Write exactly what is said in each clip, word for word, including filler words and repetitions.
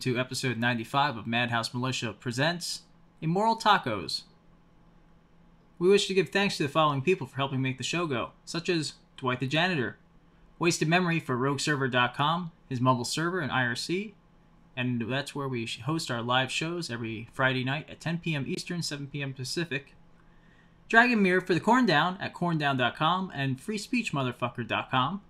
To episode ninety-five of Madhouse Militia presents Immoral Tacos. We wish to give thanks to the following people for helping make the show go, such as Dwight the Janitor, WastedMemory for Rogue server dot com, his mobile server and I R C, and that's where we host our live shows every Friday night at ten p m Eastern, seven p m Pacific, Dragonmere for the Corndown at Corndown dot com and free speech motherfucker dot com.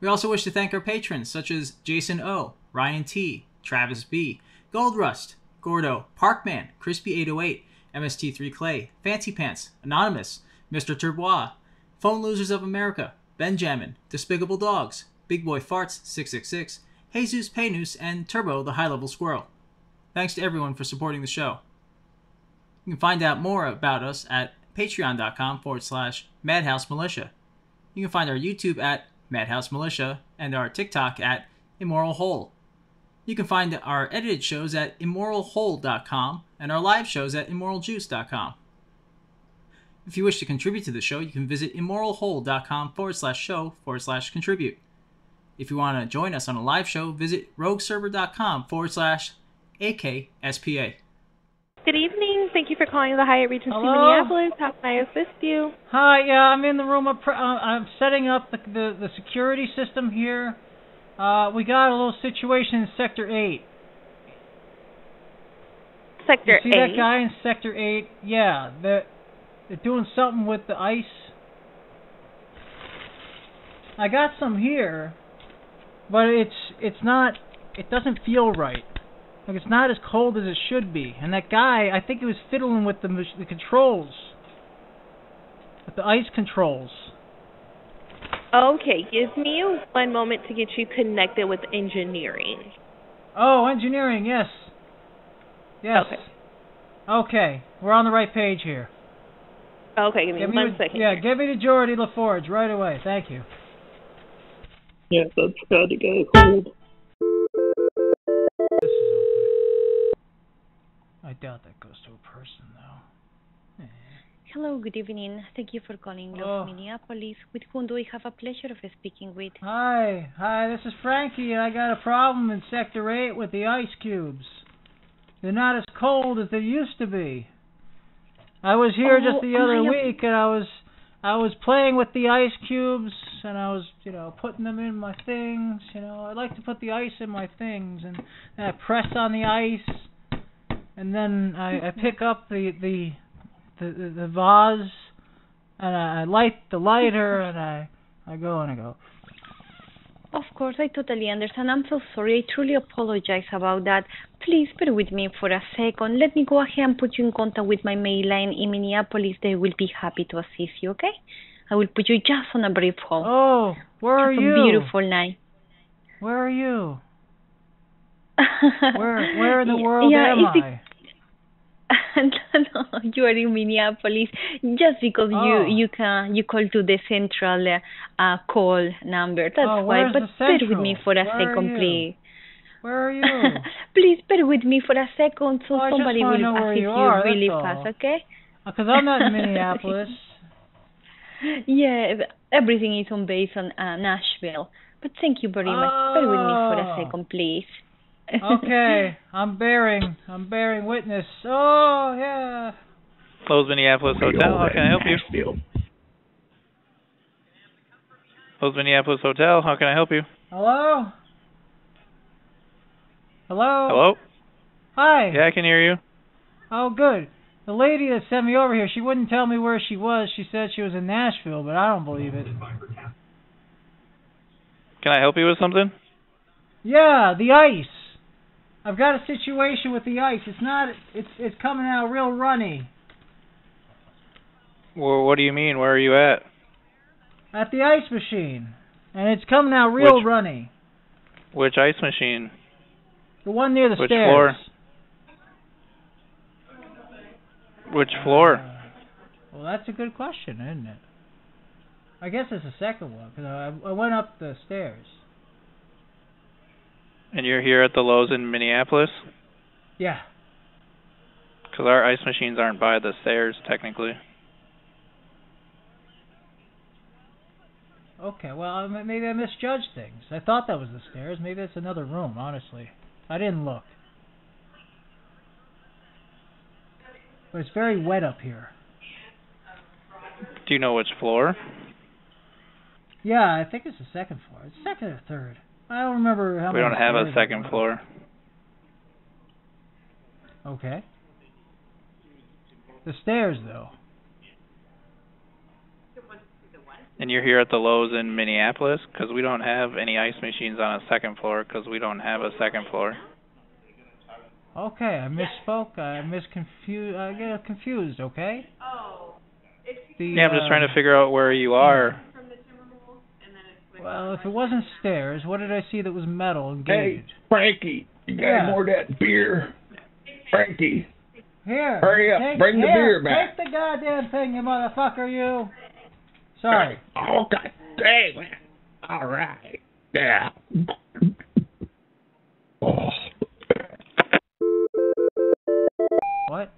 We also wish to thank our patrons, such as Jason O, Ryan T, Travis B, Gold Rust, Gordo, Parkman, Crispy eight oh eight, M S T three Clay, Fancy Pants, Anonymous, Mister Turbois, Phone Losers of America, Benjamin, Despicable Dogs, Big Boy Farts six six six, Jesus Penus, and Turbo the High Level Squirrel. Thanks to everyone for supporting the show. You can find out more about us at patreon.com forward slash Madhouse Militia. You can find our YouTube at Madhouse Militia and our TikTok at Immoral Hole. You can find our edited shows at immoral hole dot com and our live shows at immoral juice dot com. If you wish to contribute to the show, you can visit immoral hole dot com forward slash show forward slash contribute. If you want to join us on a live show, visit rogue server dot com forward slash A K S P A. Good evening. Thank you for calling the Hyatt Regency Minneapolis. How can I assist you? Hi, yeah, I'm in the room. Of pr I'm setting up the, the, the security system here. Uh, we got a little situation in Sector eight. Sector eight? You see that guy in Sector eight? Yeah, they're, they're doing something with the ice. I got some here, but it's it's not, it doesn't feel right. Like, it's not as cold as it should be. And that guy, I think he was fiddling with the, the controls. With the ice controls. Okay, give me one moment to get you connected with engineering. Oh, engineering, yes. Yes. Okay. Okay, we're on the right page here. Okay, give me give one me, second. Yeah, give me to Geordi LaForge right away. Thank you. Yeah, that's got to go cold. This is okay. I doubt that goes to a person, though. Eh. Hello, good evening. Thank you for calling Los Minneapolis. With whom do we have a pleasure of speaking with? Hi, hi, this is Frankie. I got a problem in Sector eight with the ice cubes. They're not as cold as they used to be. I was here oh, just the other I week, and I was I was playing with the ice cubes, and I was, you know, putting them in my things. You know, I like to put the ice in my things, and, and I press on the ice, and then I, I pick up the... the The, the, the vase, and I, I light the lighter, and I, I go and I go. Of course, I totally understand. I'm so sorry. I truly apologize about that. Please bear with me for a second. Let me go ahead and put you in contact with my mail line in Minneapolis. They will be happy to assist you, okay? I will put you just on a brief hold. Oh, where are you? Have a beautiful night. Where are you? where, where in the world yeah, am I? No, you are in Minneapolis just because oh. you you can you call to the central uh, call number. That's oh, why. But bear with me for a Where second, please. Where are you? Please bear with me for a second, so oh, somebody will assist you, you are, really fast, all. Okay? Because I'm not in Minneapolis. Yeah, everything is on base on uh, Nashville. But thank you very oh. much. Bear with me for a second, please. Okay, I'm bearing, I'm bearing witness. Oh, yeah. Los Minneapolis Hotel, how can I help you? Los Minneapolis Hotel, how can I help you? Hello? Hello? Hello? Hi. Yeah, I can hear you. Oh, good. The lady that sent me over here, she wouldn't tell me where she was. She said she was in Nashville, but I don't believe it. Can I help you with something? Yeah, the ice. I've got a situation with the ice. It's not, it's it's coming out real runny. Well, what do you mean? Where are you at? At the ice machine. And it's coming out real which, runny. Which ice machine? The one near the which stairs. Floor? Which floor? Uh, well, that's a good question, isn't it? I guess it's the second one, because I, I went up the stairs. And you're here at the Lowe's in Minneapolis? Yeah. Because our ice machines aren't by the stairs, technically. Okay, well, maybe I misjudged things. I thought that was the stairs. Maybe it's another room, honestly. I didn't look. But it's very wet up here. Do you know which floor? Yeah, I think it's the second floor. It's second or third. I don't remember how we many. We don't have a second floor. Okay. The stairs, though. And you're here at the Lowe's in Minneapolis? Because we don't have any ice machines on a second floor because we don't have a second floor. Okay, I misspoke. I misconfused. I get confused, okay? Oh. The, yeah, I'm just uh, trying to figure out where you are. Well, if it wasn't stairs, what did I see that was metal and gated? Hey, Frankie, you got yeah. more of that beer? Frankie. Here. Hurry up. Take, Bring here, the beer back. Take the goddamn thing, you motherfucker, you. Sorry. Oh, God damn it. All right. Yeah. Oh. What?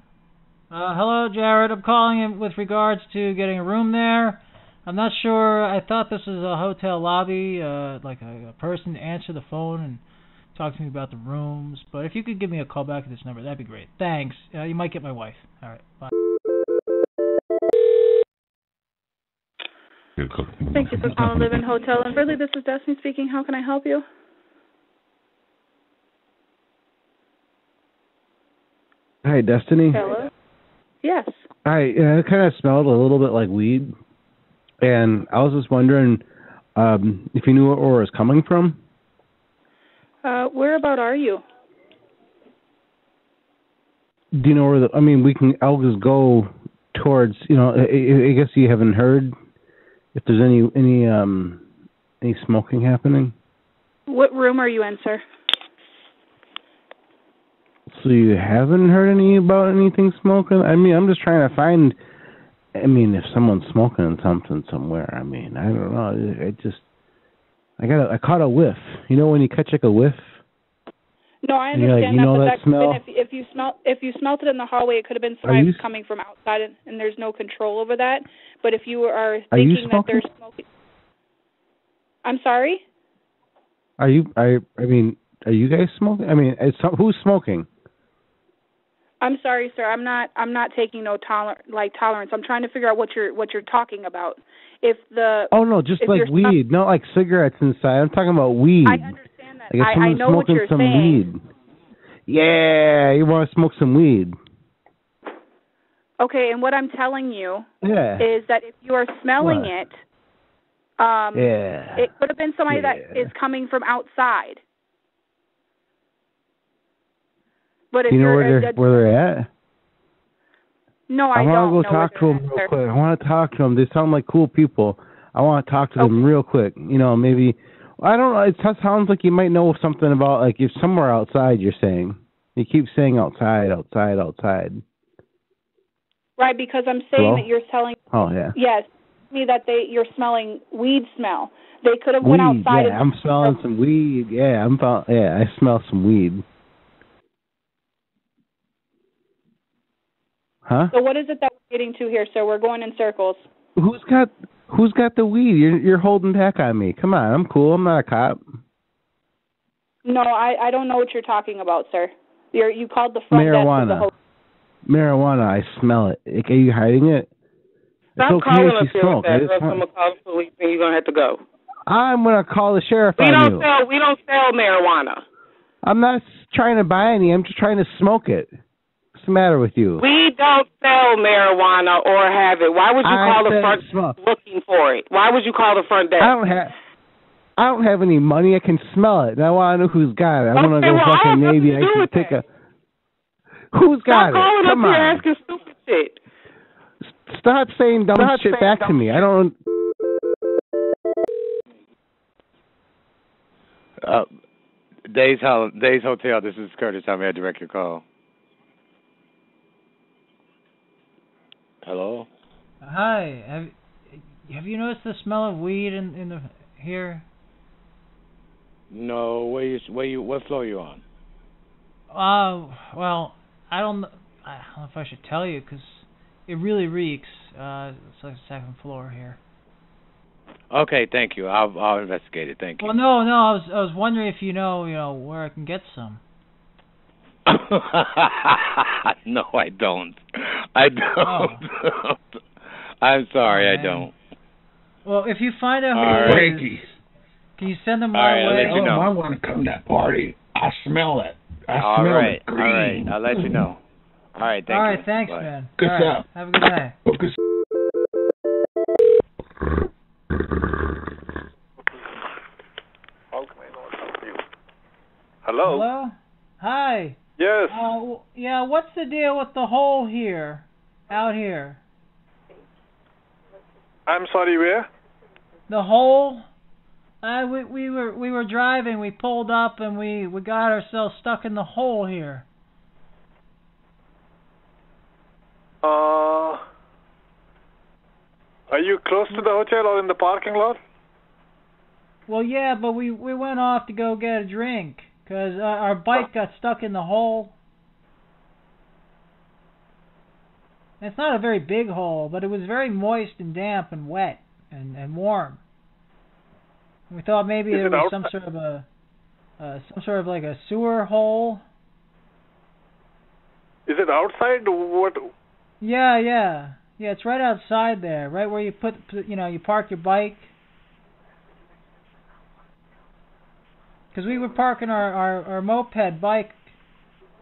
Uh, hello, Jared. I'm calling in with regards to getting a room there. I'm not sure. I thought this was a hotel lobby, uh, like a, a person to answer the phone and talk to me about the rooms. But if you could give me a call back at this number, that'd be great. Thanks. Uh, you might get my wife. All right. Bye. Thank you for calling Live-In Hotel and Really. This is Destiny speaking. How can I help you? Hi, Destiny. Hello. Yes. Hi. Uh, it kind of smelled a little bit like weed. And I was just wondering um, if you knew where Aura is coming from. Uh, where about are you? Do you know where the? I mean, we can. I'll just go towards. You know, I, I guess you haven't heard if there's any any um, any smoking happening. What room are you in, sir? So you haven't heard any about anything smoking? I mean, I'm just trying to find. I mean, if someone's smoking something somewhere, I mean, I don't know. I just, I got, a, I caught a whiff. You know when you catch like a whiff? No, I understand like, that, know but that, that smell? Been, if, if you smell, if you smelt it in the hallway, it could have been smoke coming from outside, and, and there's no control over that. But if you are thinking are you that there's smoking, I'm sorry. Are you? I, I mean, are you guys smoking? I mean, it's, who's smoking? I'm sorry, sir. I'm not. I'm not taking no toler like tolerance. I'm trying to figure out what you're what you're talking about. If the oh no, just like weed, not like cigarettes inside. I'm talking about weed. I understand that. Like if I, I know what you're some saying. Weed. Yeah, you want to smoke some weed. Okay, and what I'm telling you yeah. is that if you are smelling what? it, um, yeah. it could have been somebody yeah. that is coming from outside. But if you know you're where, they're, where they're at? No, I, I don't know. I want to go talk to them real quick. I want to talk to them. They sound like cool people. I want to talk to okay. them real quick. You know, maybe I don't know. It sounds like you might know something about like if somewhere outside. You're saying you keep saying outside, outside, outside. Right, because I'm saying Hello? that you're telling. Oh yeah. Yes, me that they you're smelling weed smell. They could have went outside. Yeah, I'm smelling some weed. Yeah, I'm yeah, I smell some weed. Huh? So what is it that we're getting to here, sir? We're going in circles. Who's got Who's got the weed? You're, you're holding back on me. Come on, I'm cool. I'm not a cop. No, I, I don't know what you're talking about, sir. You're, you called the front Marijuana. desk of the hotel. Marijuana. I smell it. Are you hiding it? Stop it's okay calling us here with that. Or else I'm gonna call the police, and you're gonna have to go. I'm gonna call the sheriff we on don't you. Sell, we don't sell marijuana. I'm not trying to buy any. I'm just trying to smoke it. What's the matter with you? We don't sell marijuana or have it. Why would you I call the front smoke. looking for it? Why would you call the front desk? I don't have. I don't have any money. I can smell it, and I want to know who's got it. I okay, want to go well, fucking maybe I can pick that. a. Who's got Stop it? Calling Come up on. Here asking stupid shit. Stop saying dumb Stop shit saying back dumb to me. Shit. I don't. Uh, Days, Hol- Days Hotel, this is Curtis. How may I direct your call? Hello? Hi. Have, have you noticed the smell of weed in, in the here? No. Where you? Where you? What floor are you on? Uh, well, I don't, I don't know if I should tell you, because it really reeks. Uh, it's like the second floor here. Okay, thank you. I'll I'll investigate it. Thank you. Well, no, no, I was I was wondering if you know, you know, where I can get some. No, I don't. I don't. Oh. I'm sorry, right. I don't. Well, if you find out who it is, can you send them my way? You know. I want to come to that party. I smell it. I all smell right. it. All right, I'll let you know. All right, thank all you. Right, thanks, Bye. Man. Good all right, have a good night. Good Hello? Hello? Hi. Yes. Uh, yeah, what's the deal with the hole here, out here? I'm sorry, where? The hole. Uh, we we were we were driving. We pulled up and we, we got ourselves stuck in the hole here. Uh, are you close to the hotel or in the parking lot? Well, yeah, but we, we went off to go get a drink. Because uh, our bike got stuck in the hole. And it's not a very big hole, but it was very moist and damp and wet and, and warm. And we thought maybe there was some sort of a uh, some sort of like a sewer hole. Is it outside? What? Yeah, yeah, yeah. It's right outside there, right where you put you know you park your bike. Because we were parking our, our, our moped bike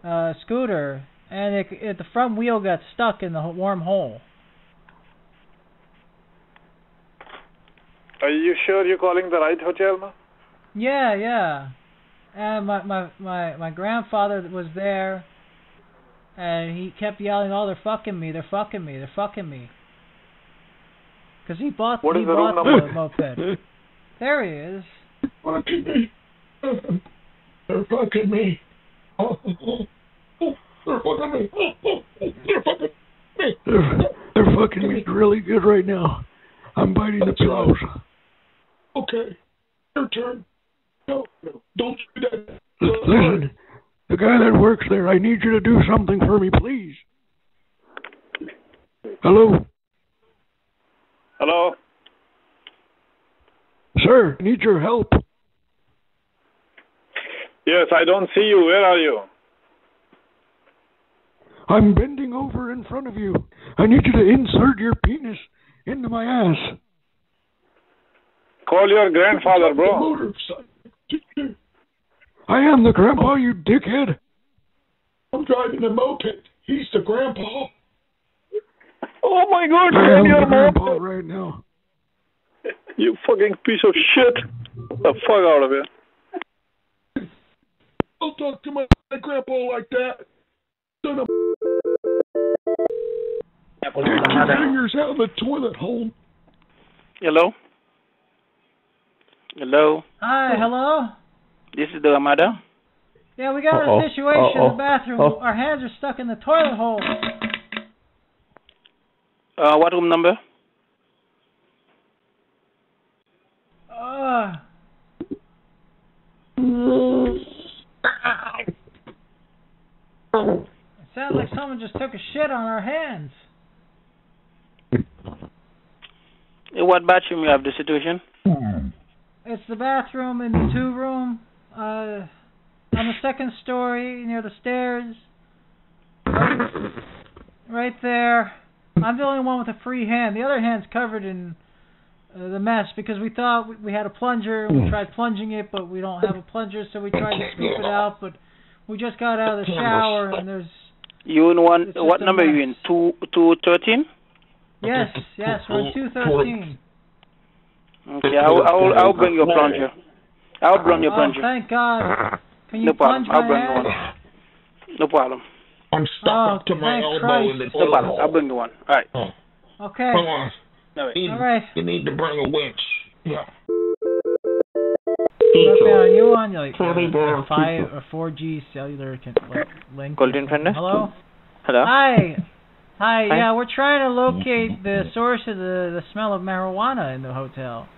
uh, scooter, and it, it, the front wheel got stuck in the warm hole. Are you sure you're calling the right hotel now? Yeah, yeah. And my, my, my, my grandfather was there, and he kept yelling, oh, they're fucking me, they're fucking me, they're fucking me. Because he bought, what he is the, bought room the moped. There he is. They're fucking me. Oh, oh, oh, they're fucking me. Oh, oh, they're fucking me. They're, they're fucking me really good right now. I'm biting the pillows. Okay. Your turn. No, no, don't do that. Listen, the guy that works there, I need you to do something for me, please. Hello? Hello? Sir, I need your help. Yes, I don't see you. Where are you? I'm bending over in front of you. I need you to insert your penis into my ass. Call your grandfather, bro. I am the grandpa, you dickhead. I'm driving a moped. He's the grandpa. Oh, my God. I am the grandpa right now. You fucking piece of shit. The fuck out of here. Don't talk to my grandpa like that. Son of Take your fingers out of the toilet hole. Hello? Hello? Hi, hello? This is the Amada. Yeah, we got Uh-oh. a situation Uh-oh. in the bathroom. Uh-oh. Our hands are stuck in the toilet hole. Uh, what room number? Uh... It sounds like someone just took a shit on our hands. In what bathroom you have the situation? It's the bathroom in the two room, uh, on the second story near the stairs. Right, right there. I'm the only one with a free hand. The other hand's covered in uh, the mess because we thought we, we had a plunger. We tried plunging it, but we don't have a plunger, so we tried to scoop it out, but We just got out of the shower and there's... You in one, what number are you in? Two, two thirteen? Yes, yes, we're two thirteen. Okay, I'll, I'll, I'll bring your plunger. I'll bring your plunger. Oh, thank God. Can you no plunge problem. my I'll bring hand? One. No problem. I'm stuck oh, up to my elbow Christ. in the No problem. I'll bring the one. All right. Oh. Okay. Come on. All right. You need, All right. you need to bring a winch. Yeah. Rafael, are you on like uh, five or four G cellular can, like, link? Golden Fender. Hello. Hello. Hi. Hi. Hi. Yeah, we're trying to locate the source of the, the smell of marijuana in the hotel.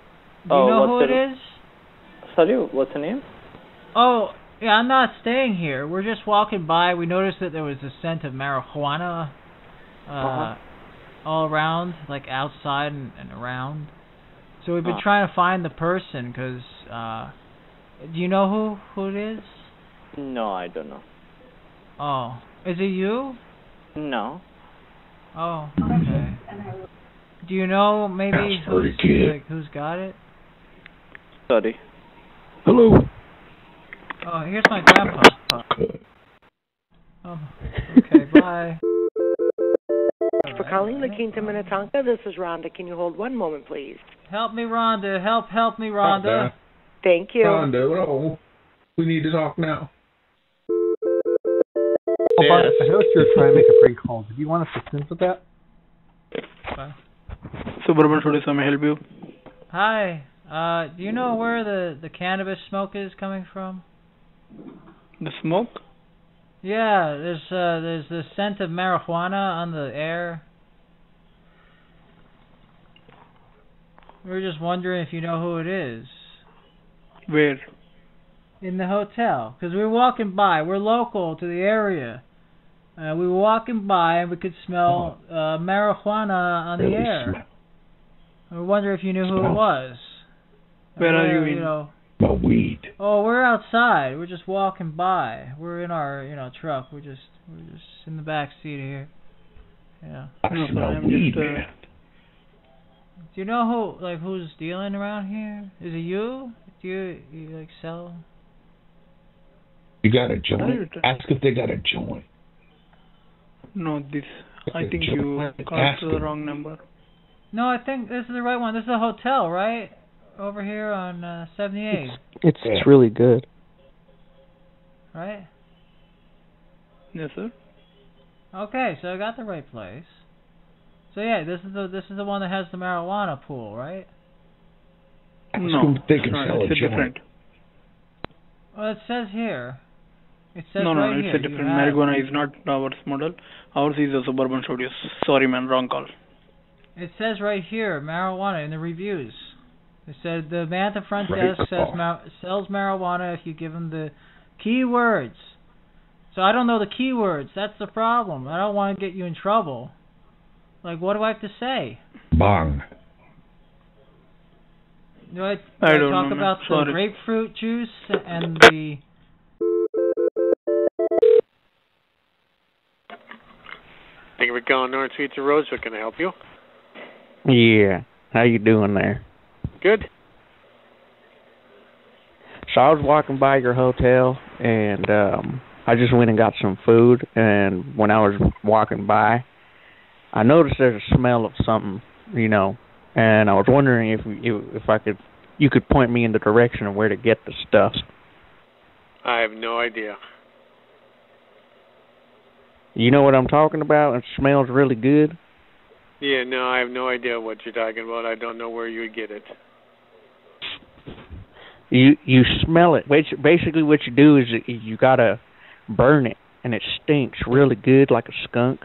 Do oh, you know who it is? Sorry, what's the name? Oh, yeah, I'm not staying here. We're just walking by. We noticed that there was a scent of marijuana uh, uh-huh. all around, like outside and, and around. So we've been uh-huh. trying to find the person because. Uh, do you know who, who it is? No, I don't know. Oh. Is it you? No. Oh, okay. Do you know maybe who's, like, who's got it? Sorry. Hello. Oh, here's my grandpa. Oh, okay, bye. Thank you for calling La Quinta Minnetonka. This is Rhonda. Can you hold one moment, please? Help me, Rhonda. Help, help me, Rhonda. Hi, Thank you. Rhonda, oh, we need to talk now. Oh, Bob, I noticed you were trying to make a prank call. Did you want assistance with that? Bye. Suburban Tourist, I may help you. Hi. Uh, do you know where the, the cannabis smoke is coming from? The smoke? Yeah, there's uh, there's the scent of marijuana on the air. We were just wondering if you know who it is. Where? In the hotel, because we were walking by. We're local to the area. Uh, we were walking by and we could smell oh. uh, marijuana on really the air. I wonder if you knew who smell. it was. Where, where are you, you in? Know, the weed. Oh, we're outside. We're just walking by. We're in our, you know, truck. We're just, we're just in the back seat here. Yeah. I smell weed, man. Do you know who, like, who's dealing around here? Is it you? Do you, you like, sell? You got a joint? Ask if they got a joint. No, this, I think you called to the wrong number. No, I think this is the right one. This is a hotel, right? Over here on uh, seventy-eight. It's, it's, yeah. it's really good. Right? Yes, sir. Okay, so I got the right place. So yeah, this is the this is the one that has the marijuana pool, right? No, they can sell it's a different. Well, it says here. It says no, no, right no, it's here. a different. Marijuana it. is not ours model. Ours is a Suburban Studios. Sorry, man, wrong call. It says right here, marijuana in the reviews. It said the man at the front right. desk says ma sells marijuana if you give him the keywords. So I don't know the keywords. That's the problem. I don't want to get you in trouble. Like, what do I have to say? Bong. Do I, do I, I don't talk know, about the grapefruit juice and the... Thank you for calling North Suites of Rosewood. Can I help you? Yeah. How you doing there? Good. So I was walking by your hotel, and um, I just went and got some food, and when I was walking by, I noticed there's a smell of something, you know, and I was wondering if you, if I could, you could point me in the direction of where to get the stuff. I have no idea. You know what I'm talking about? It smells really good. Yeah, no, I have no idea what you're talking about. I don't know where you would get it. You you smell it. Basically, what you do is you gotta burn it, and it stinks really good, like a skunk.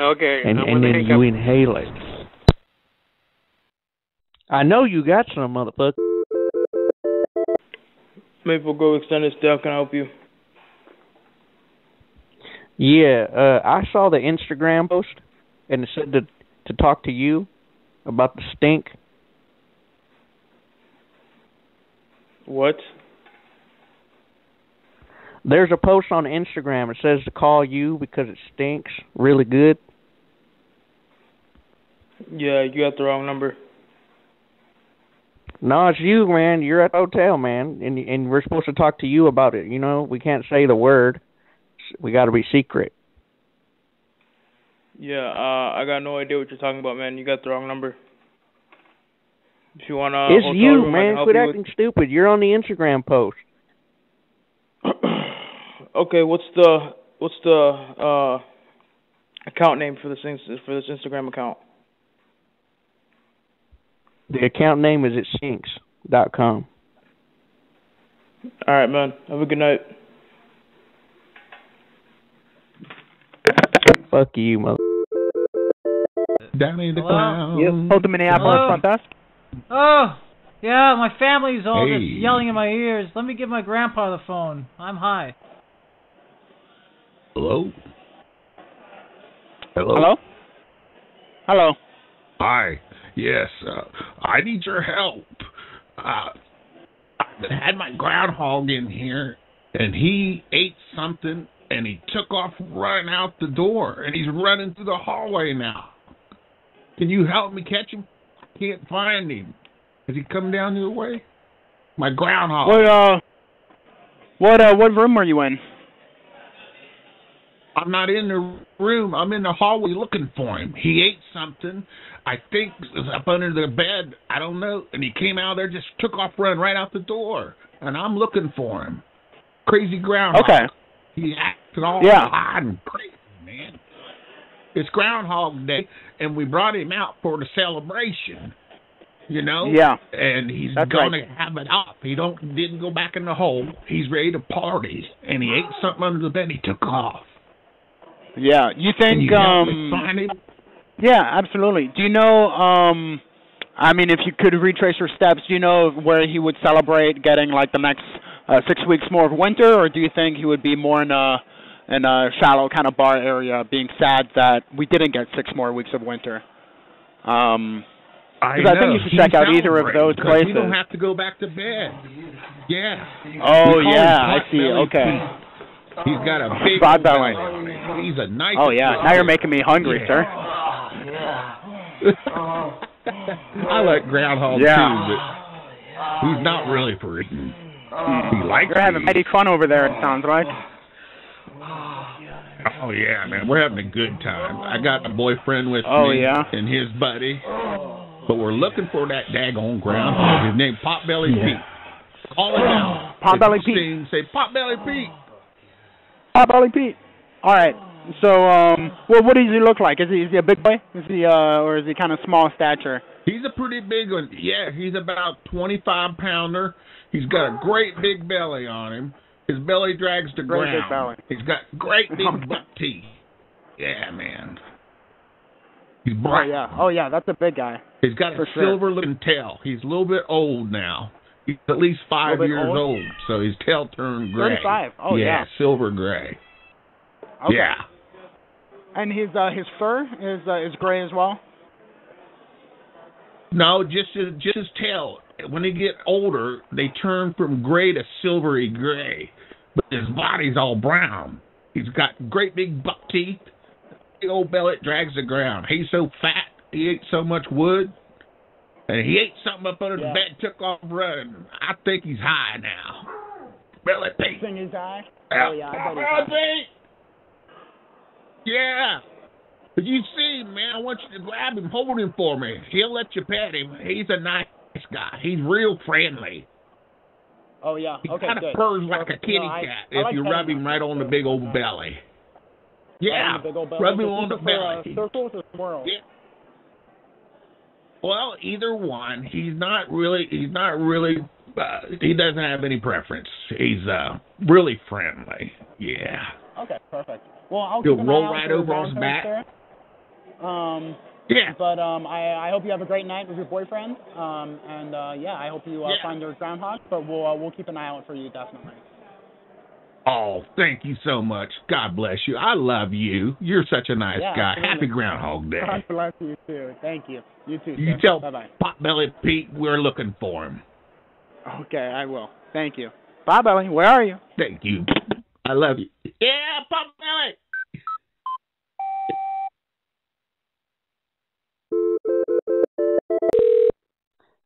Okay, and, and then you up. inhale it. I know you got some, motherfucker. Maple Grove Extended Staff, can I help you? Yeah, uh, I saw the Instagram post, and it said to, to talk to you about the stink. What? There's a post on Instagram. It says to call you because it stinks really good. Yeah, you got the wrong number. No, it's you, man. You're at the hotel, man, and and we're supposed to talk to you about it. You know, we can't say the word. we got to be secret. Yeah, uh, I got no idea what you're talking about, man. You got the wrong number. If you wanna, it's you, man. Quit acting stupid. You're on the Instagram post. Okay, what's the what's the uh, account name for this for this Instagram account? The account name is it sinks dot com. All right, man. Have a good night. Fuck you, mother. Down in the clouds. Hold the Minneapolis contest. Oh, yeah, my family's all hey. just yelling in my ears. Let me give my grandpa the phone. I'm high. Hello? Hello? Hello? Hello. Hi. Yes, uh, I need your help. Uh, I had my groundhog in here, and he ate something, and he took off running out the door, and he's running through the hallway now. Can you help me catch him? Can't find him. Has he come down your way? My groundhog. What uh, what uh, what room are you in? I'm not in the room. I'm in the hallway looking for him. He ate something. I think it was up under the bed. I don't know. And he came out there, just took off running right out the door. And I'm looking for him. Crazy groundhog. Okay. He acted all yeah. odd and crazy, man. It's Groundhog Day, and we brought him out for the celebration, you know? Yeah. And he's going right. to have it up. He don't didn't go back in the hole. He's ready to party, and he ate something under the bed. He took off. Yeah. You think... You um, find him? Yeah, absolutely. Do you know, um, I mean, if you could retrace your steps, do you know where he would celebrate getting, like, the next uh, six weeks more of winter, or do you think he would be more in a... in a shallow kind of bar area, being sad that we didn't get six more weeks of winter? Um, I, know. I think you should check out either of those places. We don't have to go back to bed. Yeah. Oh, yeah, I see. Okay. Pete. He's got a big belly. He's a nice Oh, yeah. Guy. Now you're making me hungry, yeah. sir. Yeah. I like groundhog, yeah. too, but he's not really for eating. He likes You're having mighty fun over there, it sounds like. Oh, yeah, man. We're having a good time. I got my boyfriend with oh, me yeah? and his buddy. But we're looking for that daggone groundhog. His name's Potbelly yeah. Pete. Call him out. Potbelly Pete. Say, Potbelly Pete. Potbelly Pete. All right. So, um, well, what does he look like? Is he, is he a big boy? Is he, uh, or is he kind of small stature? He's a pretty big one. Yeah, he's about twenty-five pounder. He's got a great big belly on him. His belly drags the ground. He's got great big butt teeth. Yeah, man. He's bright. Oh, yeah. Oh, yeah. That's a big guy. He's got For a sure. silver-looking tail. He's a little bit old now. He's at least five years old? old, so his tail turned gray. thirty-five. Oh, yeah. Yeah, silver gray. Okay. Yeah. And his uh, his fur is uh, is gray as well? No, just his, just his tail. When they get older, they turn from gray to silvery gray, but his body's all brown. He's got great big buck teeth. Big old belly drags the ground. He's so fat. He ate so much wood, and he ate something up under yeah. the bed. Took off running. I think he's high now. Belly Pete. Thing is high. Oh yeah. I Belly Pete. Yeah. But you see, man, I want you to grab him, hold him for me. He'll let you pet him. He's a nice guy. He's real friendly. Oh, yeah. He okay, kind of purrs like a kitty no, I, cat I if like you rub him right on the big old belly. Yeah, big old belly. rub him on the belly. For, uh, circles or swirls? Yeah. Well, either one. He's not really, he's not really, uh, he doesn't have any preference. He's uh, really friendly. Yeah. Okay, perfect. Well, I'll He'll roll right over on his back. There. Um, yeah. But um, I, I hope you have a great night with your boyfriend. Um, and uh, yeah, I hope you uh, yeah. find your groundhog. But we'll uh, we'll keep an eye out for you, definitely. Oh, thank you so much. God bless you. I love you. You're such a nice yeah, guy. Absolutely. Happy Groundhog Day. God bless you too. Thank you. You too. You sir. tell Bye-bye. Potbelly Pete we're looking for him. Okay, I will. Thank you. Potbelly, where are you? Thank you. I love you. Yeah, Potbelly.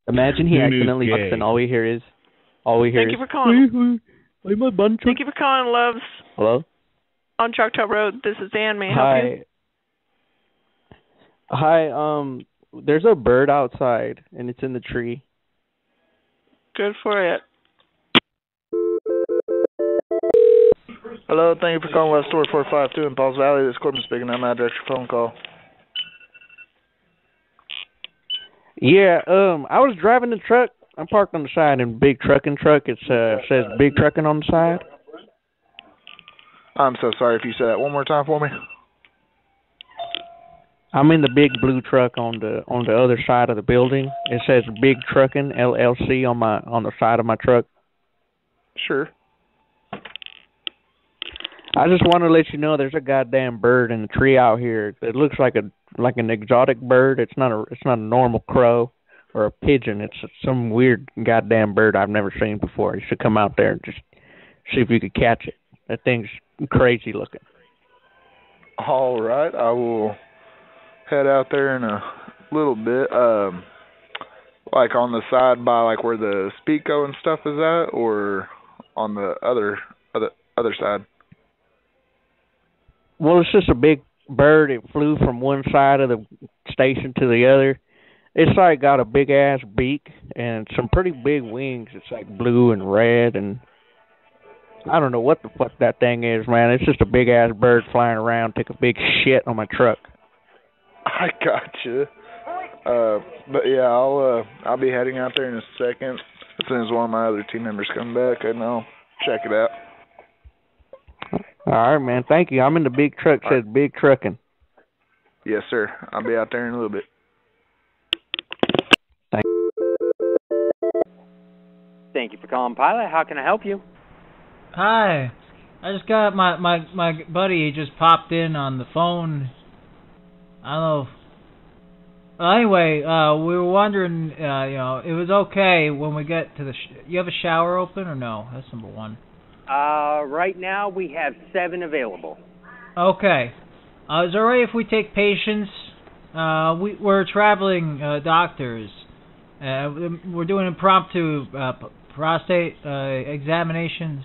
Imagine he accidentally looks and all we hear is, all we hear Thank is. Thank you for calling. I'm a bunch Thank you for calling, loves. Hello? on Choctaw Road. This is Dan. May I help Hi. you? Hi. Um, there's a bird outside, and it's in the tree. Good for it. Hello, thank you for calling West Door four five two in Paul's Valley. This is Corbin speaking. I'm out of your phone call. Yeah, um, I was driving the truck. I'm parked on the side in Big Truckin' Truck. It uh, says Big Truckin' on the side. I'm so sorry if you said that one more time for me. I'm in the big blue truck on the on the other side of the building. It says Big Truckin' L L C on my on the side of my truck. Sure. I just want to let you know there's a goddamn bird in the tree out here. It looks like a like an exotic bird. It's not a it's not a normal crow or a pigeon. It's some weird goddamn bird I've never seen before. You should come out there and just see if you could catch it. That thing's crazy looking. All right, I will head out there in a little bit. Um, like on the side by like where the Speedco and stuff is at, or on the other other other side. Well, it's just a big bird. It flew from one side of the station to the other. It's like got a big ass beak and some pretty big wings. It's like blue and red, and I don't know what the fuck that thing is, man. It's just a big ass bird flying around. Took a big shit on my truck. I gotcha. Uh, but yeah, I'll uh, I'll be heading out there in a second. As soon as one of my other team members come back, and I'll check it out. All right, man. Thank you. I'm in the big truck. It says Big Trucking. Yes, sir. I'll be out there in a little bit. Thank you. Thank you for calling Pilot. How can I help you? Hi. I just got my, my, my buddy. He just popped in on the phone. I don't know. Well, anyway, uh, we were wondering, uh, you know, it was okay when we get to the... Sh- you have a shower open or no? That's number one. Uh, right now we have seven available. Okay. Uh, is it alright if we take patients? Uh, we, we're traveling uh, doctors. Uh, we're doing impromptu uh, prostate uh, examinations.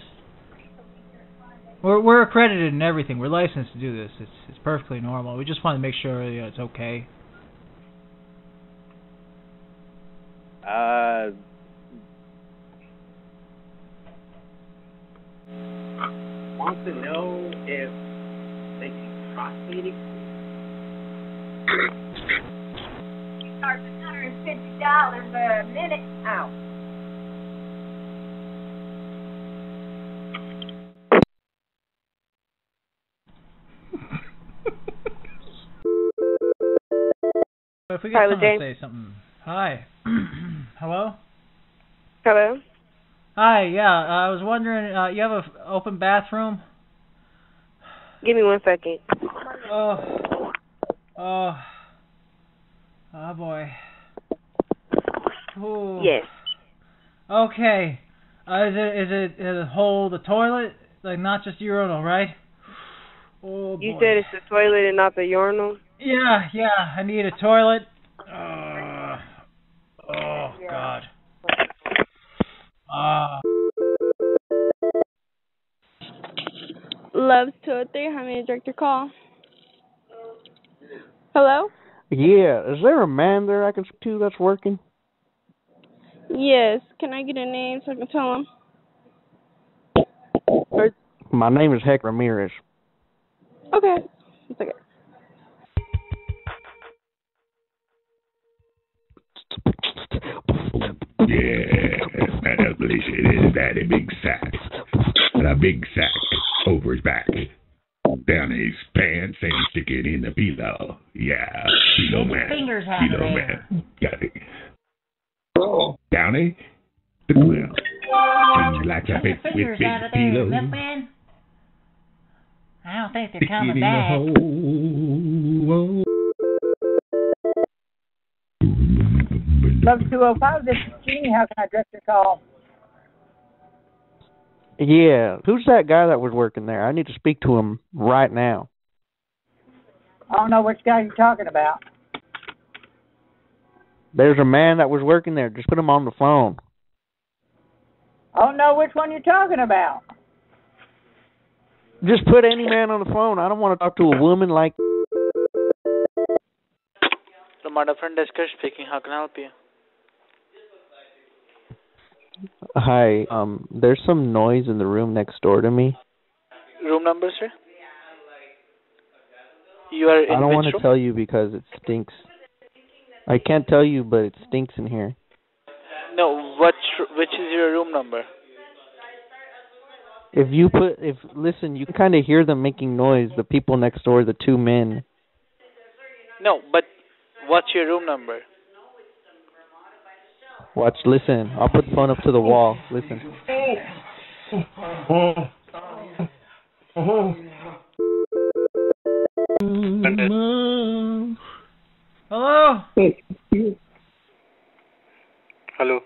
We're we're accredited and everything. We're licensed to do this. It's it's perfectly normal. We just want to make sure you know, it's okay. Uh. Want to know if they can prostate exam? It starts at one hundred fifty dollars a minute out. If we get someone to say something. Hi. Hello? Hello? Hi, yeah, uh, I was wondering, uh, you have an f- open bathroom? Give me one second. Oh, oh, oh boy. Ooh. Yes. Okay, uh, is it, is it, is it whole, the toilet? Like, not just urinal, right? Oh, boy. You said it's the toilet and not the urinal? Yeah, yeah, I need a toilet. Uh, oh, yeah. God. Uh. Loves two oh three, how may I direct your call? Hello? Yeah, is there a man there I can speak to that's working? Yes, can I get a name so I can tell him? Or... My name is Heck Ramirez. Okay, it's okay. Yeah, that ugly shit is that a big sack. A big sack over his back. Down his pants and stick it in the pillow. Yeah, pillow man. Fingers pillow out man. Got it. Oh. Downy, the quill. Can you like that big, with big pillow? I don't think they're coming back. Love two oh five, this is Jeannie. How can I direct your call? Yeah, who's that guy that was working there? I need to speak to him right now. I don't know which guy you're talking about. There's a man that was working there. Just put him on the phone. I don't know which one you're talking about. Just put any man on the phone. I don't want to talk to a woman like... The Mother Friend is Krish speaking. How can I help you? Hi. Um, there's some noise in the room next door to me. Room number, sir? You are in I don't want to room? Tell you because it stinks. I can't tell you, but it stinks in here. No, what? Which is your room number? If you put, if listen, you can kind of hear them making noise. The people next door, the two men. No, but what's your room number? Watch, listen. I'll put the phone up to the wall. Listen. Hello? Hello?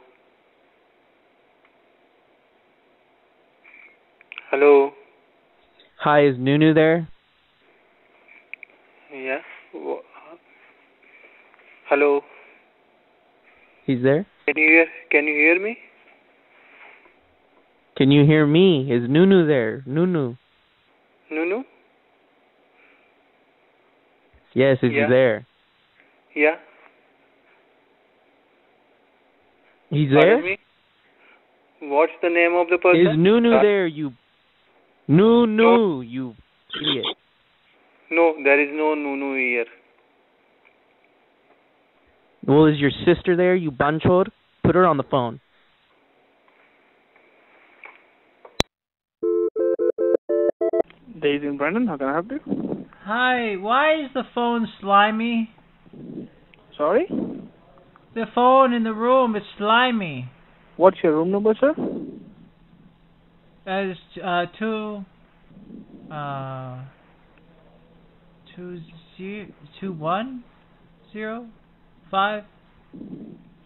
Hello? Hi, is Nunu there? Yeah. Hello? He's there? Can you hear, can you hear me? Can you hear me? Is Nunu there? Nunu. Nunu? Yes, is yeah. he there? Yeah. He's there? Me? What's the name of the person? Is Nunu uh, there, you... Nunu, no. you idiot. No, there is no Nunu here. Well, is your sister there, you banchor? Put her on the phone. Daisy and Brendan, how can I help you? Hi, why is the phone slimy? Sorry? The phone in the room is slimy. What's your room number, sir? That is uh, two... Uh... Two zero... Two one? Zero? Five?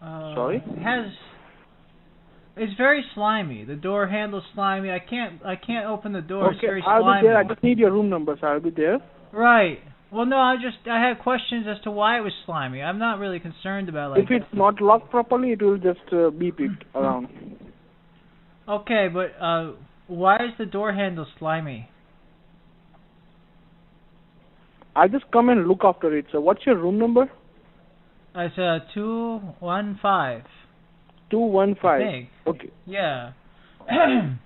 Uh, Sorry? It has... It's very slimy. The door handle's slimy. I can't I can't open the door. Okay, it's very slimy. I'll be there. I just need your room number, so I'll be there. Right. Well, no, I just I had questions as to why it was slimy. I'm not really concerned about like. If it's that. Not locked properly, it will just uh, beep it around. Okay, but uh, why is the door handle slimy? I'll just come and look after it. So, what's your room number? It's uh, two one five. Two one five. I think. Okay. Yeah. And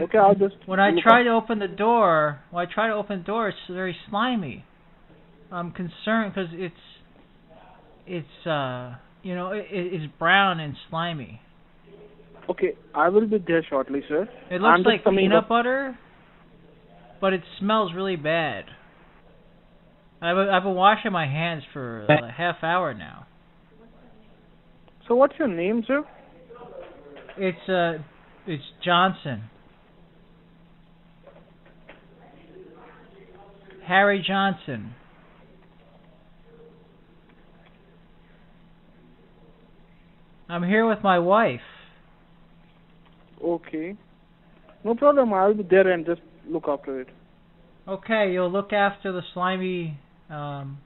okay, I'll just when I try up. to open the door, when I try to open the door, it's very slimy. I'm concerned because it's, it's, uh, you know, it, it's brown and slimy. Okay, I will be there shortly, sir. It looks I'm like peanut butter, but it smells really bad. I've, I've been washing my hands for like a half hour now. So what's your name, sir? It's, uh... It's Johnson. Harry Johnson. I'm here with my wife. Okay. No problem. I'll be there and just look after it. Okay, you'll look after the slimy... Um,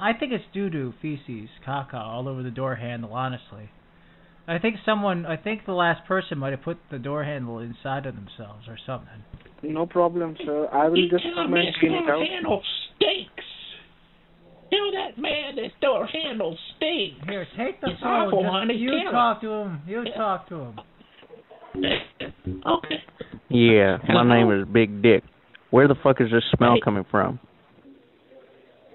I think it's doo-doo, feces, caca all over the door handle, honestly. I think someone, I think the last person might have put the door handle inside of themselves or something. No problem, sir. I will just come and clean it out. This door handle stinks. Tell that man this door handle stinks. Here, take the phone. You talk to him. You talk to him. Okay. Yeah, my name is Big Dick. Where the fuck is this smell coming from?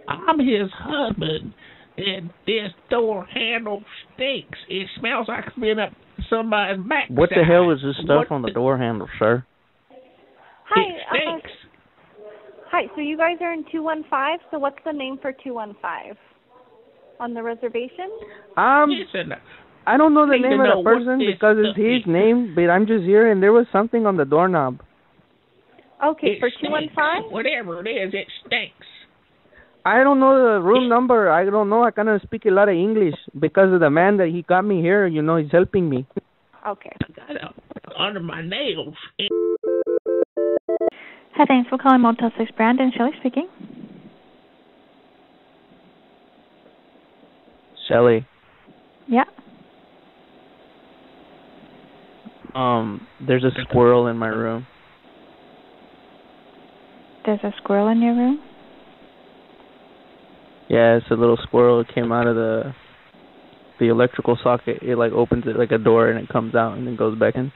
I'm his husband. And this door handle stinks. It smells like it's been up somebody's back. What the hell is this stuff what on the, the door handle, sir? Hi, it stinks. Uh, hi, so you guys are in two one five, so what's the name for two one five? On the reservation? Um, Listen, I don't know the name of the person because it's his name, but I'm just here and there was something on the doorknob. Okay, it for two one five? Whatever it is, it stinks. I don't know the room number. I don't know. I cannot speak a lot of English because of the man that he got me here. You know, he's helping me. Okay. I got it under my nails. Hi, thanks for calling Motel six. Brandon Shelley speaking. Shelley. Yeah. Um, there's a squirrel in my room. There's a squirrel in your room? Yeah, it's a little squirrel. It came out of the the electrical socket. It like opens it like a door and it comes out and then goes back in.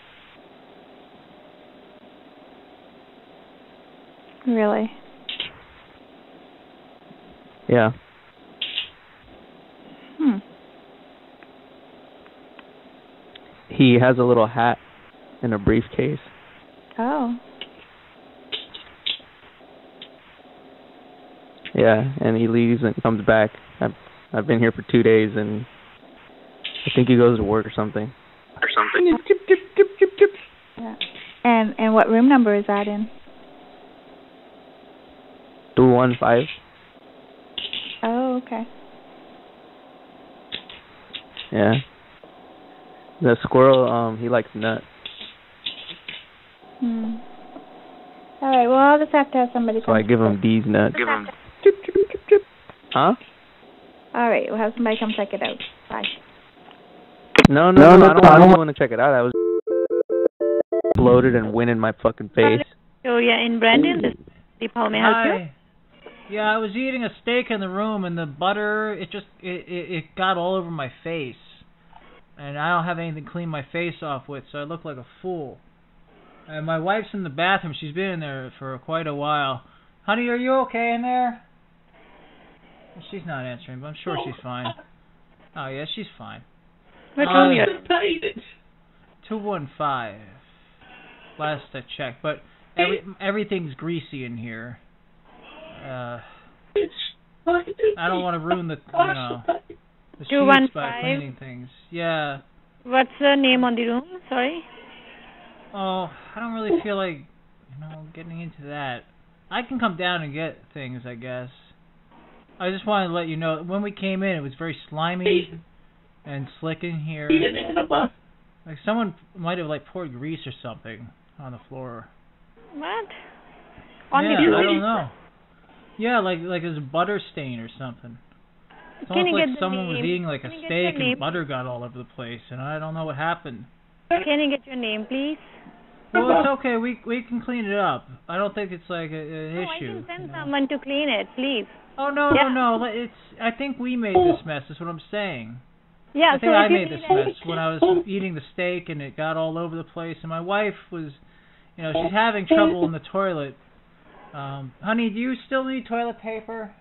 Really? Yeah. Hmm. He has a little hat and a briefcase. Oh. Yeah, and he leaves and comes back. I've, I've been here for two days, and I think he goes to work or something. Or something. Yeah. And and what room number is that in? two one five. Oh, okay. Yeah. The squirrel, um, he likes nuts. Hmm. All right, well, I'll just have to have somebody come. So I give him these nuts. Give him... Huh? All right, we'll have somebody come check it out. Bye. No, no, no, no, I don't, I don't want to check it out. I was bloated and wind in my fucking face. Oh, yeah, in Brandon, this is Paul. May I help you? Yeah, I was eating a steak in the room, and the butter, it just, it, it, it got all over my face. And I don't have anything to clean my face off with, so I look like a fool. And my wife's in the bathroom. She's been in there for quite a while. Honey, are you okay in there? She's not answering, but I'm sure she's fine. Oh, yeah, she's fine. What uh, you paid it? two one five. Last I checked. But every, everything's greasy in here. Uh, I don't want to ruin the, you know, the sheets by cleaning things. Yeah. What's the name on the room? Sorry? Oh, I don't really feel like, you know, getting into that. I can come down and get things, I guess. I just wanted to let you know, when we came in, it was very slimy and slick in here. Like, someone might have, like, poured grease or something on the floor. What? On yeah, the I don't know. Yeah, like, like it was a butter stain or something. It's can almost like someone name? was eating, like, can a steak and butter got all over the place, and I don't know what happened. Can I get your name, please? Well, it's okay. We we can clean it up. I don't think it's like a, an no, issue. No, I can send you know? someone to clean it, please. Oh no, yeah. no, no! It's I think we made this mess. Is what I'm saying. Yeah, I think so I made this mess when I was eating the steak and it got all over the place. And my wife was, you know, she's having trouble in the toilet. Um, honey, do you still need toilet paper?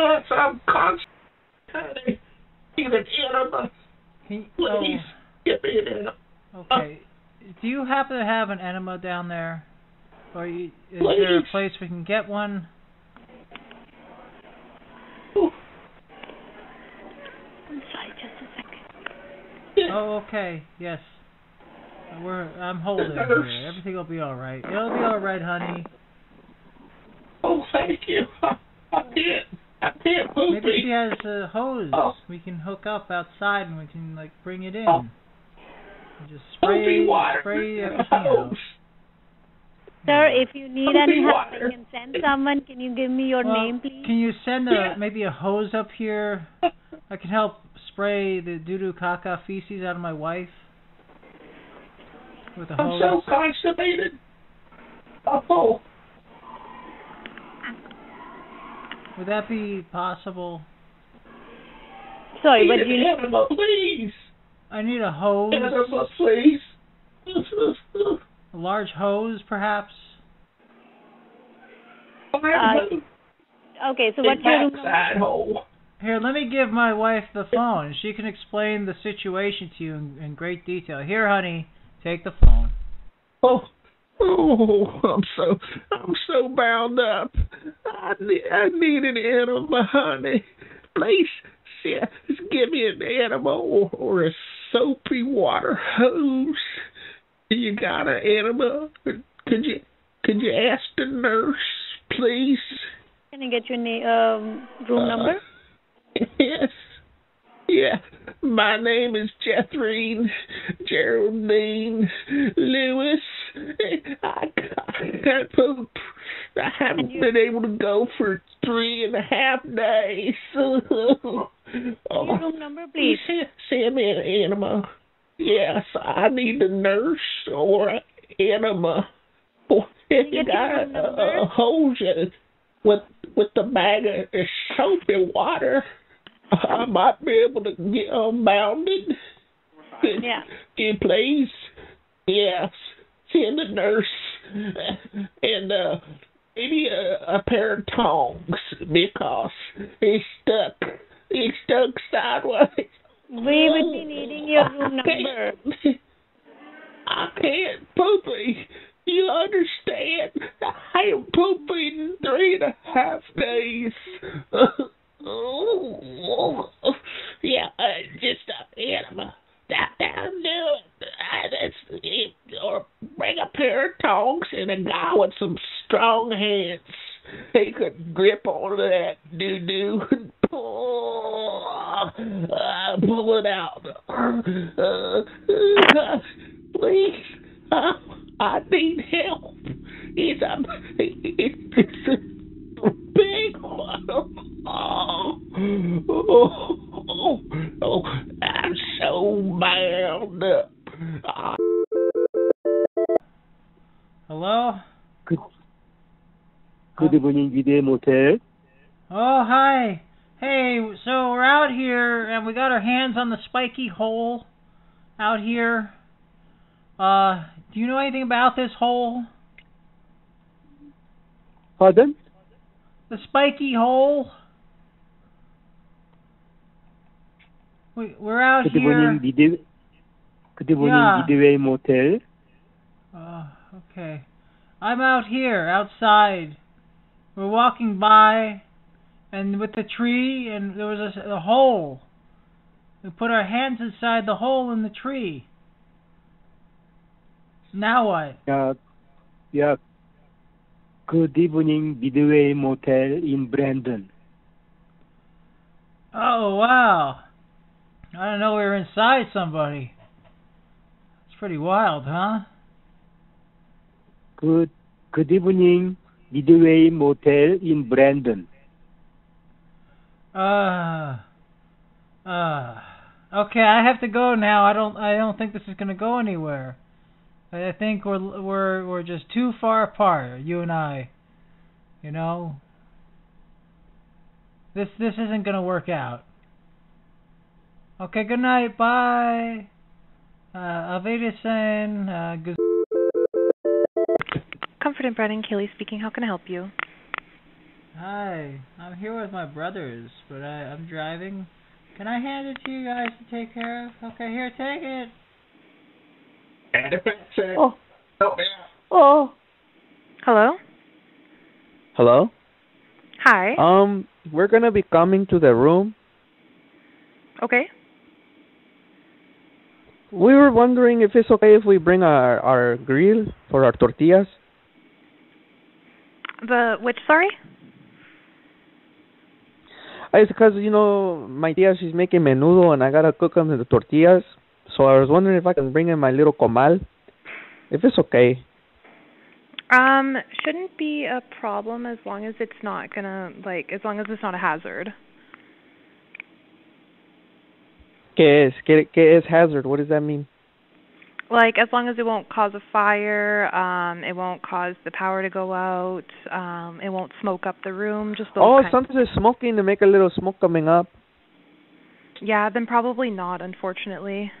Yes, I'm constantly. He, oh. Okay. Do you happen to have an enema down there? Or you, is Please. there a place we can get one? Ooh. I'm sorry, just a second. Yeah. Oh, okay. Yes. We're. I'm holding here. Everything will be all right. It'll be all right, honey. Oh, thank you. I did. I can't move Maybe me. she has a hose. Oh. We can hook up outside and we can, like, bring it in. Oh. Just spray, water. spray everything out. Sir, yeah. if you need Don't any help, you can send someone. Can you give me your well, name, please? Can you send a, yeah. maybe a hose up here? I can help spray the doo-doo caca feces out of my wife. With a hose. I'm so constipated. Oh. Would that be possible? Sorry, but you need... Enema, please! I need a hose. Enema, please! A large hose, perhaps? Uh, okay, so what's your... Hole. Here, let me give my wife the phone. She can explain the situation to you in, in great detail. Here, honey, take the phone. Oh, Oh, I'm so, I'm so bound up. I need, I need an enema, honey. Please, yeah, just give me an enema or, or a soapy water hose. You got an enema? Could you, could you ask the nurse, please? Can I get your na- um, room uh, number? Yes. Yeah, my name is Jethreen Geraldine Lewis. I can't poop. I haven't you, been able to go for three and a half days. oh. Your room number, please. Send me an enema. Yes, I need a nurse or an enema. If you, you got a, a hose with with the bag of soap and water, I might be able to get unbounded. Yeah. In place. Yes. Send a nurse and uh, maybe a, a pair of tongs because he's stuck. He's stuck sideways. We would be needing your room number. I can't poopy. You understand? I am pooping three and a half days. Oh, yeah, I just an animal. That I'm doing. It. Or bring a pair of tongs and a guy with some strong hands. He could grip on that doo doo and pull, uh, pull it out. Uh, uh, please, uh, I need help. It's a, it's a big one. Oh, oh, oh, oh, I'm so bound up. Oh. Hello? Good, good evening, Video Motel. Oh, hi. Hey, so we're out here, and we got our hands on the spiky hole out here. Uh, do you know anything about this hole? Pardon? The spiky hole. We, we're out good here. Morning, good morning, yeah. Video Motel. Uh, okay. I'm out here, outside. We're walking by, and with the tree, and there was a, a hole. We put our hands inside the hole in the tree. Now what? Yeah. Yeah. Good evening, Midway Motel in Brandon. Oh, wow. I don't know we were inside somebody. It's pretty wild, huh? Good good evening, Midway Motel in Brandon. Uh uh okay, I have to go now. I don't I don't think this is gonna go anywhere. I think we're we're we're just too far apart, you and I. You know? This this isn't gonna work out. Okay, good night, bye. Uh Avedisan, uh good Comfort and Brandon Kelly speaking, how can I help you? Hi, I'm here with my brothers, but I, I'm driving. Can I hand it to you guys to take care of? Okay, here, take it. And if it's oh. oh, oh, hello. Hello. Hi. Um, we're gonna be coming to the room. Okay. We were wondering if it's okay if we bring our our grill for our tortillas. The which? Sorry. It's because, you know, my tia, she's making menudo, and I got to cook them in the tortillas. So I was wondering if I can bring in my little comal, if it's okay. Um, shouldn't be a problem as long as it's not going to, like, as long as it's not a hazard. ¿Qué es? ¿Qué, qué es hazard? What does that mean? Like, as long as it won't cause a fire, um, it won't cause the power to go out, um, it won't smoke up the room, just those Oh, sometimes it's smoking to make a little smoke coming up. Yeah, then probably not, unfortunately.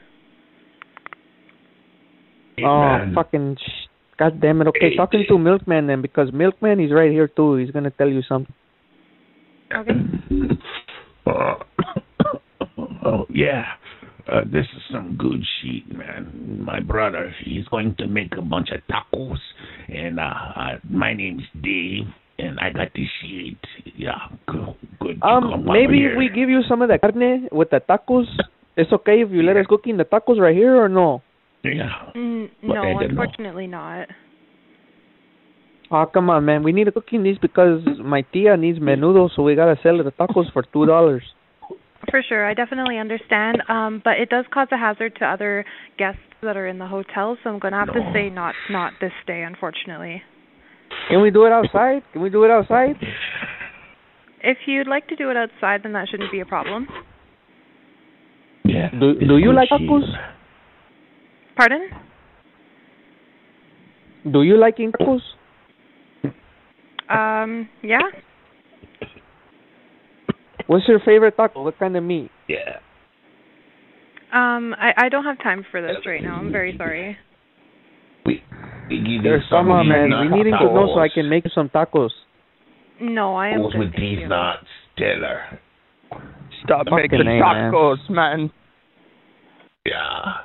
Amen. Oh, fucking sh God damn it. Okay, talking to Milkman then, because Milkman is right here too. He's going to tell you something. Okay. Oh, yeah. Uh, this is some good shit, man. My brother, he's going to make a bunch of tacos, and uh, uh, my name's Dave, and I got this shit. Yeah, good. good um, maybe we give you some of the carne with the tacos. It's okay if you let us cook in the tacos right here, or no? Yeah. Mm, no, unfortunately know. not. Oh, come on, man. We need to cook in these because my tia needs menudo, so we got to sell the tacos for two dollars. For sure, I definitely understand, um, but it does cause a hazard to other guests that are in the hotel, so I'm going to have no. to say not not this day, unfortunately. Can we do it outside? Can we do it outside? If you'd like to do it outside, then that shouldn't be a problem. Yeah. Do, do you like tacos? Pardon? Do you like tacos? Um, yeah. What's your favorite taco? What kind of meat? Yeah. Um, I, I don't have time for this right now. I'm very sorry. We, we There's some, uh, man. We need to know so I can make some tacos. No, I am good, with these you. Not stellar. Stop Fucking making name, tacos, man. man. Yeah.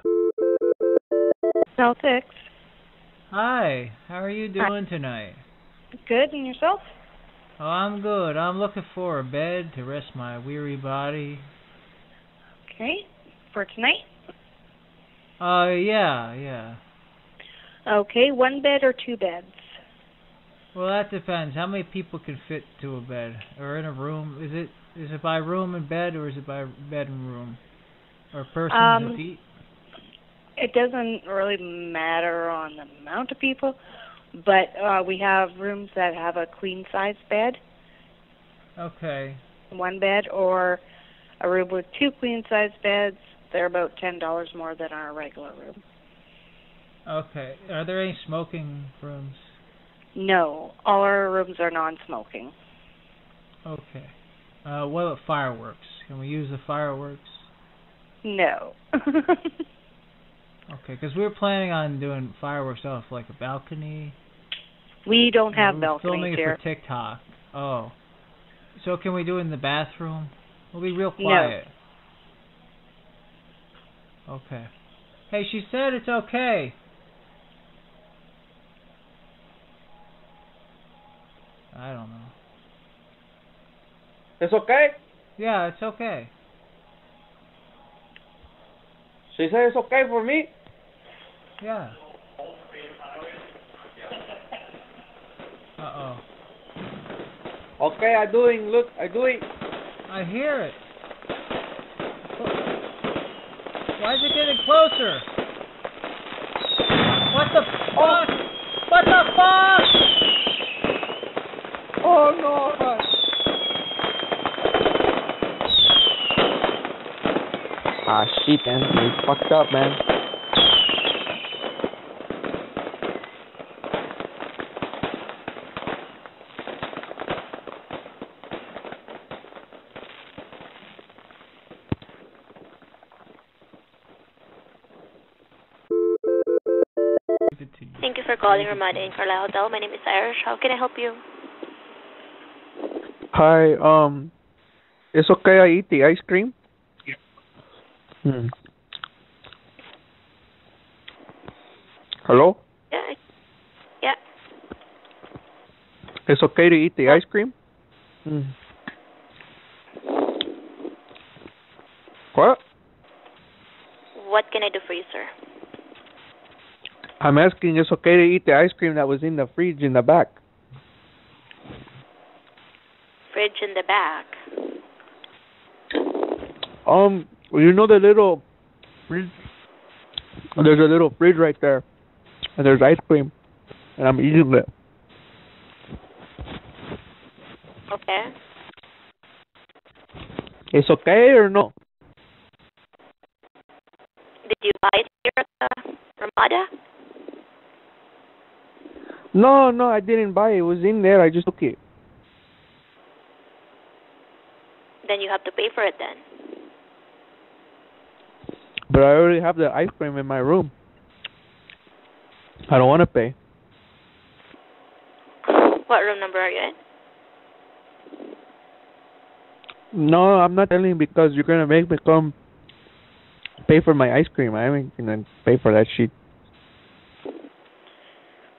Celtics. Hi. How are you doing Hi. tonight? Good. And yourself? Oh, I'm good. I'm looking for a bed to rest my weary body. Okay. For tonight? Uh, yeah, yeah. Okay, one bed or two beds? Well, that depends. How many people can fit to a bed or in a room? Is it is it by room and bed, or is it by bed and room, or person um, and feet? It doesn't really matter on the amount of people, but uh, we have rooms that have a queen size bed. Okay. One bed, or a room with two queen size beds. They're about ten dollars more than our regular room. Okay. Are there any smoking rooms? No. All our rooms are non-smoking. Okay. Uh, what about fireworks? Can we use the fireworks? No. Okay, because we were planning on doing fireworks off like a balcony. We don't have balconies here. We're filming it for TikTok. Oh. So can we do it in the bathroom? We'll be real quiet. No. Okay. Hey, she said it's okay. I don't know. It's okay? Yeah, it's okay. She said it's okay for me? Yeah. Uh-oh. Okay, I'm doing, look, I'm doing. I hear it. Why is it getting closer? What the fuck? What the fuck? Oh no! God. Ah shit, man! You fucked up, man. Thank you for calling Ramada in Carlisle Hotel. My name is Irish. How can I help you? Hi, um, it's okay I eat the ice cream? Yeah. Hmm. Hello? Yeah. Yeah. It's okay to eat the ice cream? Hmm. What? What can I do for you, sir? I'm asking, it's okay to eat the ice cream that was in the fridge in the back. Fridge in the back? Um, you know the little fridge? There's a little fridge right there, and there's ice cream, and I'm eating it. Okay. It's okay or no? Did you buy it here at the Ramada? No, no, I didn't buy it. It was in there. I just took it. Then you have to pay for it then. But I already have the ice cream in my room. I don't want to pay. What room number are you in? No, I'm not telling you because you're going to make me come pay for my ice cream. I ain't going to pay for that shit.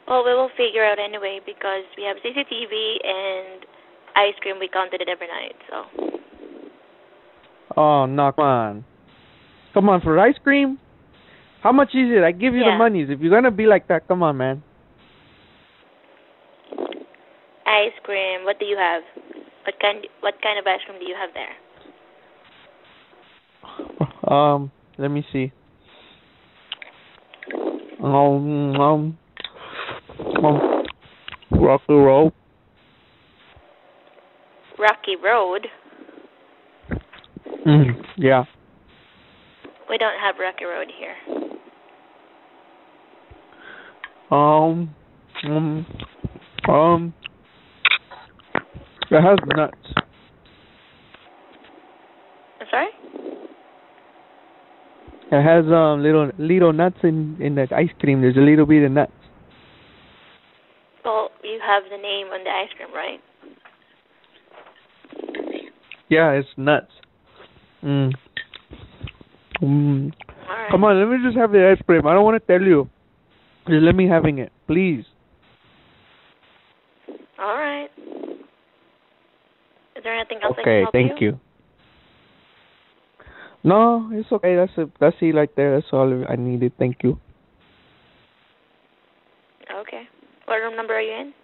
Well, we will figure out anyway because we have C C T V and ice cream. We counted it every night, so. Oh, no, come on. Come on, for ice cream? How much is it? I give you yeah. the monies. If you're going to be like that, come on, man. Ice cream. What do you have? What kind, what kind of ice cream do you have there? Um, let me see. Um, um. Um, Rocky Road. Rocky Road? Mm, yeah. We don't have Rocky Road here. Um, um, um, But how's the nuts? I'm sorry? It has um little little nuts in in that ice cream. There's a little bit of nuts. Well, you have the name on the ice cream, right? Yeah, it's nuts. Mm. Mm. All right. Come on, let me just have the ice cream. I don't want to tell you. Just let me having it, please. All right. Is there anything else okay, I can help you? Okay, thank you. No, it's okay. That's it. That's it right there. That's all I needed. Thank you. Okay. What room number are you in?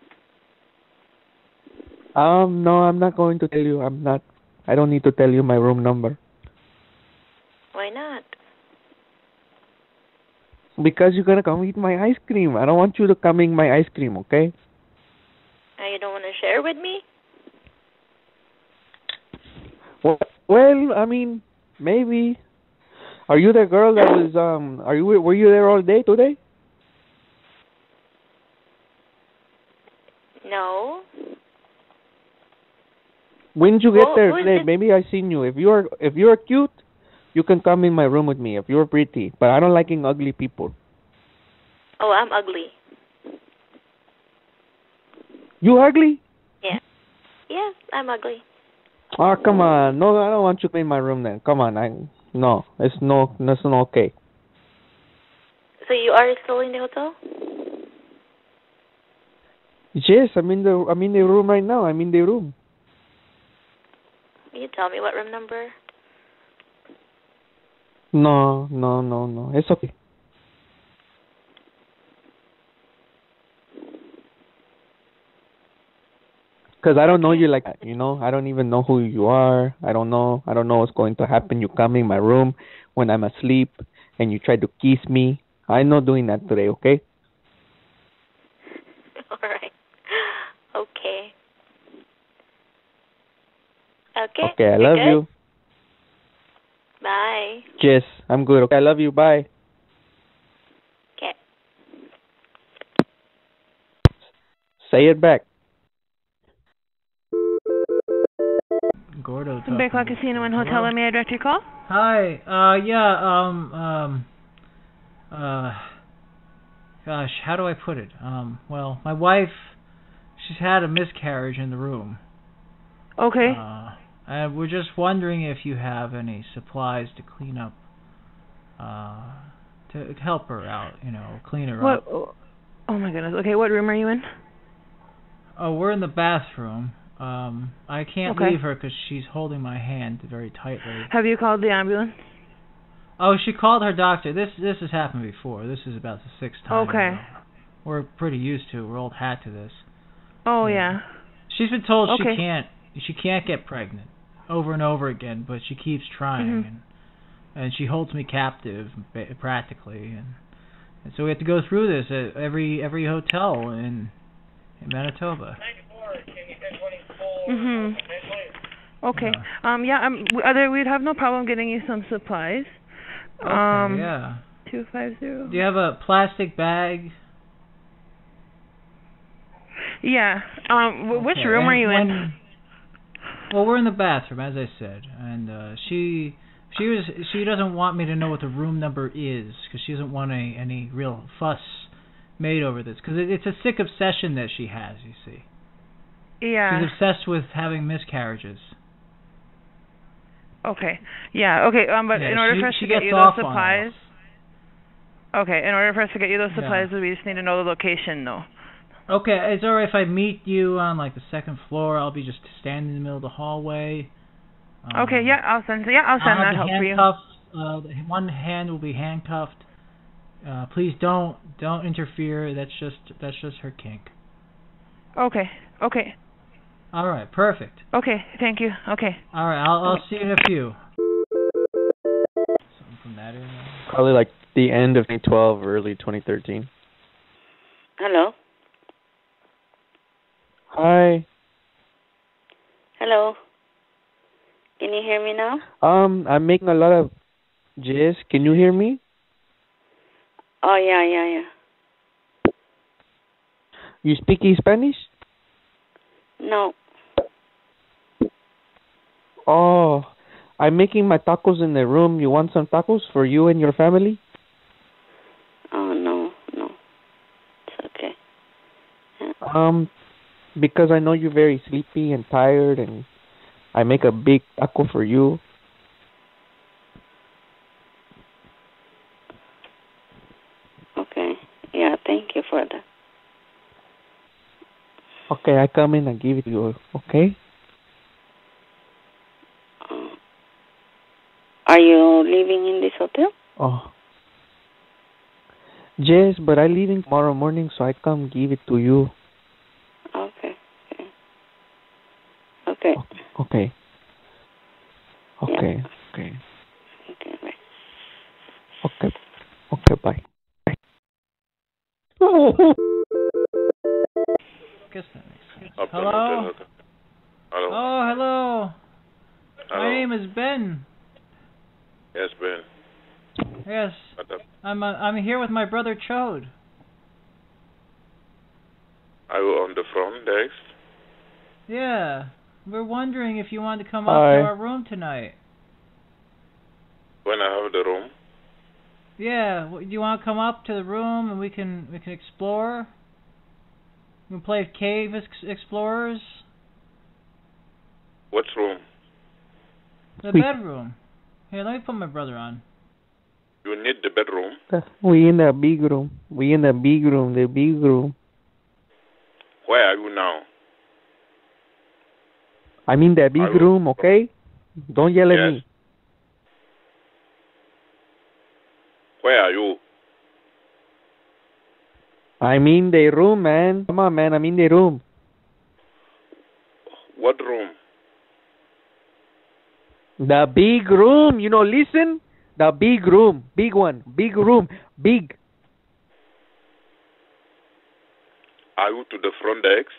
Um, no, I'm not going to tell you. I'm not. I don't need to tell you my room number. Why not? Because you're going to come eat my ice cream. I don't want you to come eat my ice cream, okay? And you don't want to share with me? Well, well, I mean, maybe. Are you the girl that was, um, are you, were you there all day today? No. When did you get well, there today? Maybe I seen you. If you're, if you're cute, you can come in my room with me if you're pretty. But I don't like ugly people. Oh, I'm ugly. You ugly? Yeah. Yeah, I'm ugly. Oh, come on. No, I don't want you in my room then. Come on. I No, it's no, it's not okay. So you are still in the hotel? Yes, I'm in the, I'm in the room right now. I'm in the room. Can you tell me what room number? No, no, no, no. It's okay. Because I don't know you like that, you know? I don't even know who you are. I don't know. I don't know what's going to happen. You come in my room when I'm asleep and you try to kiss me. I'm not doing that today, okay? All right. Okay. Okay. Okay, I love good? you. Bye. Yes, I'm good. Okay, I love you. Bye. Okay. Say it back. Gordo. Bricklock Casino and Hotel. Hello. May I direct your call? Hi. Uh, yeah. Um. Um. Uh. Gosh, how do I put it? Um. Well, my wife, she's had a miscarriage in the room. Okay. Uh. And we're just wondering if you have any supplies to clean up, uh, to help her out, you know, clean her what, up. Oh, my goodness. Okay, what room are you in? Oh, we're in the bathroom. Um, I can't okay. leave her because she's holding my hand very tightly. Have you called the ambulance? Oh, she called her doctor. This this has happened before. This is about the sixth time. Okay. Ago. We're pretty used to it. We're old hat to this. Oh, yeah. yeah. She's been told okay. she can't she can't get pregnant. Over and over again, but she keeps trying, mm-hmm. and, and she holds me captive practically, and, and so we have to go through this at every every hotel in in Manitoba. Mhm. Okay. Yeah. Um. Yeah. Um. Other, we'd have no problem getting you some supplies. Okay, um. Yeah. Two five zero. Do you have a plastic bag? Yeah. Um. W okay. Which room and are you when, in? Well, we're in the bathroom, as I said, and uh, she she was she doesn't want me to know what the room number is because she doesn't want any, any real fuss made over this because it, it's a sick obsession that she has. You see, yeah, she's obsessed with having miscarriages. Okay, yeah, okay, um, but yeah, in order she, for us to get you those supplies, okay, in order for us to get you those supplies, yeah. we just need to know the location, though. Okay, it's alright if I meet you on, like, the second floor. I'll be just standing in the middle of the hallway. Um, okay, yeah, I'll send, yeah, I'll send that help for you. Uh, one hand will be handcuffed. Uh, please don't don't interfere. That's just that's just her kink. Okay, okay. Alright, perfect. Okay, thank you. Okay. Alright, I'll, I'll okay. see you in a few. Something from that area? Probably, like, the end of twenty twelve, early twenty thirteen. Hello? Hi. Hello. Can you hear me now? Um, I'm making a lot of jizz. Can you hear me? Oh, yeah, yeah, yeah. You speak Spanish? No. Oh, I'm making my tacos in the room. You want some tacos for you and your family? Oh, no, no. It's okay. Yeah. Um, because I know you're very sleepy and tired, and I make a big taco for you. Okay. Yeah, thank you for that. Okay, I come in and give it to you, okay? Um, are you living in this hotel? Oh. Yes, but I'm leaving tomorrow morning, so I come give it to you. Okay. Okay. Okay. Okay. Okay. Yeah. Okay. Okay, bye. Okay. Okay, bye. Bye. Oh. Hello? Hello. Oh, hello. hello. My name is Ben. Yes, Ben. Yes. I'm uh, I'm here with my brother Chode. Are you on the phone next? Yeah. We're wondering if you want to come Hi. up to our room tonight. When I have the room? Yeah. Do you want to come up to the room and we can we can explore? We can play Cave Explorers. What's room? The we bedroom. Here, let me put my brother on. You need the bedroom? We in the big room. We in the big room, the big room. Where are you now? I'm in the big are room, you? Okay? Don't yell yes. at me. Where are you? I'm in the room, man. Come on, man. I'm in the room. What room? The big room. You know, listen. The big room. Big one. Big room. Big. Are you to the front desk?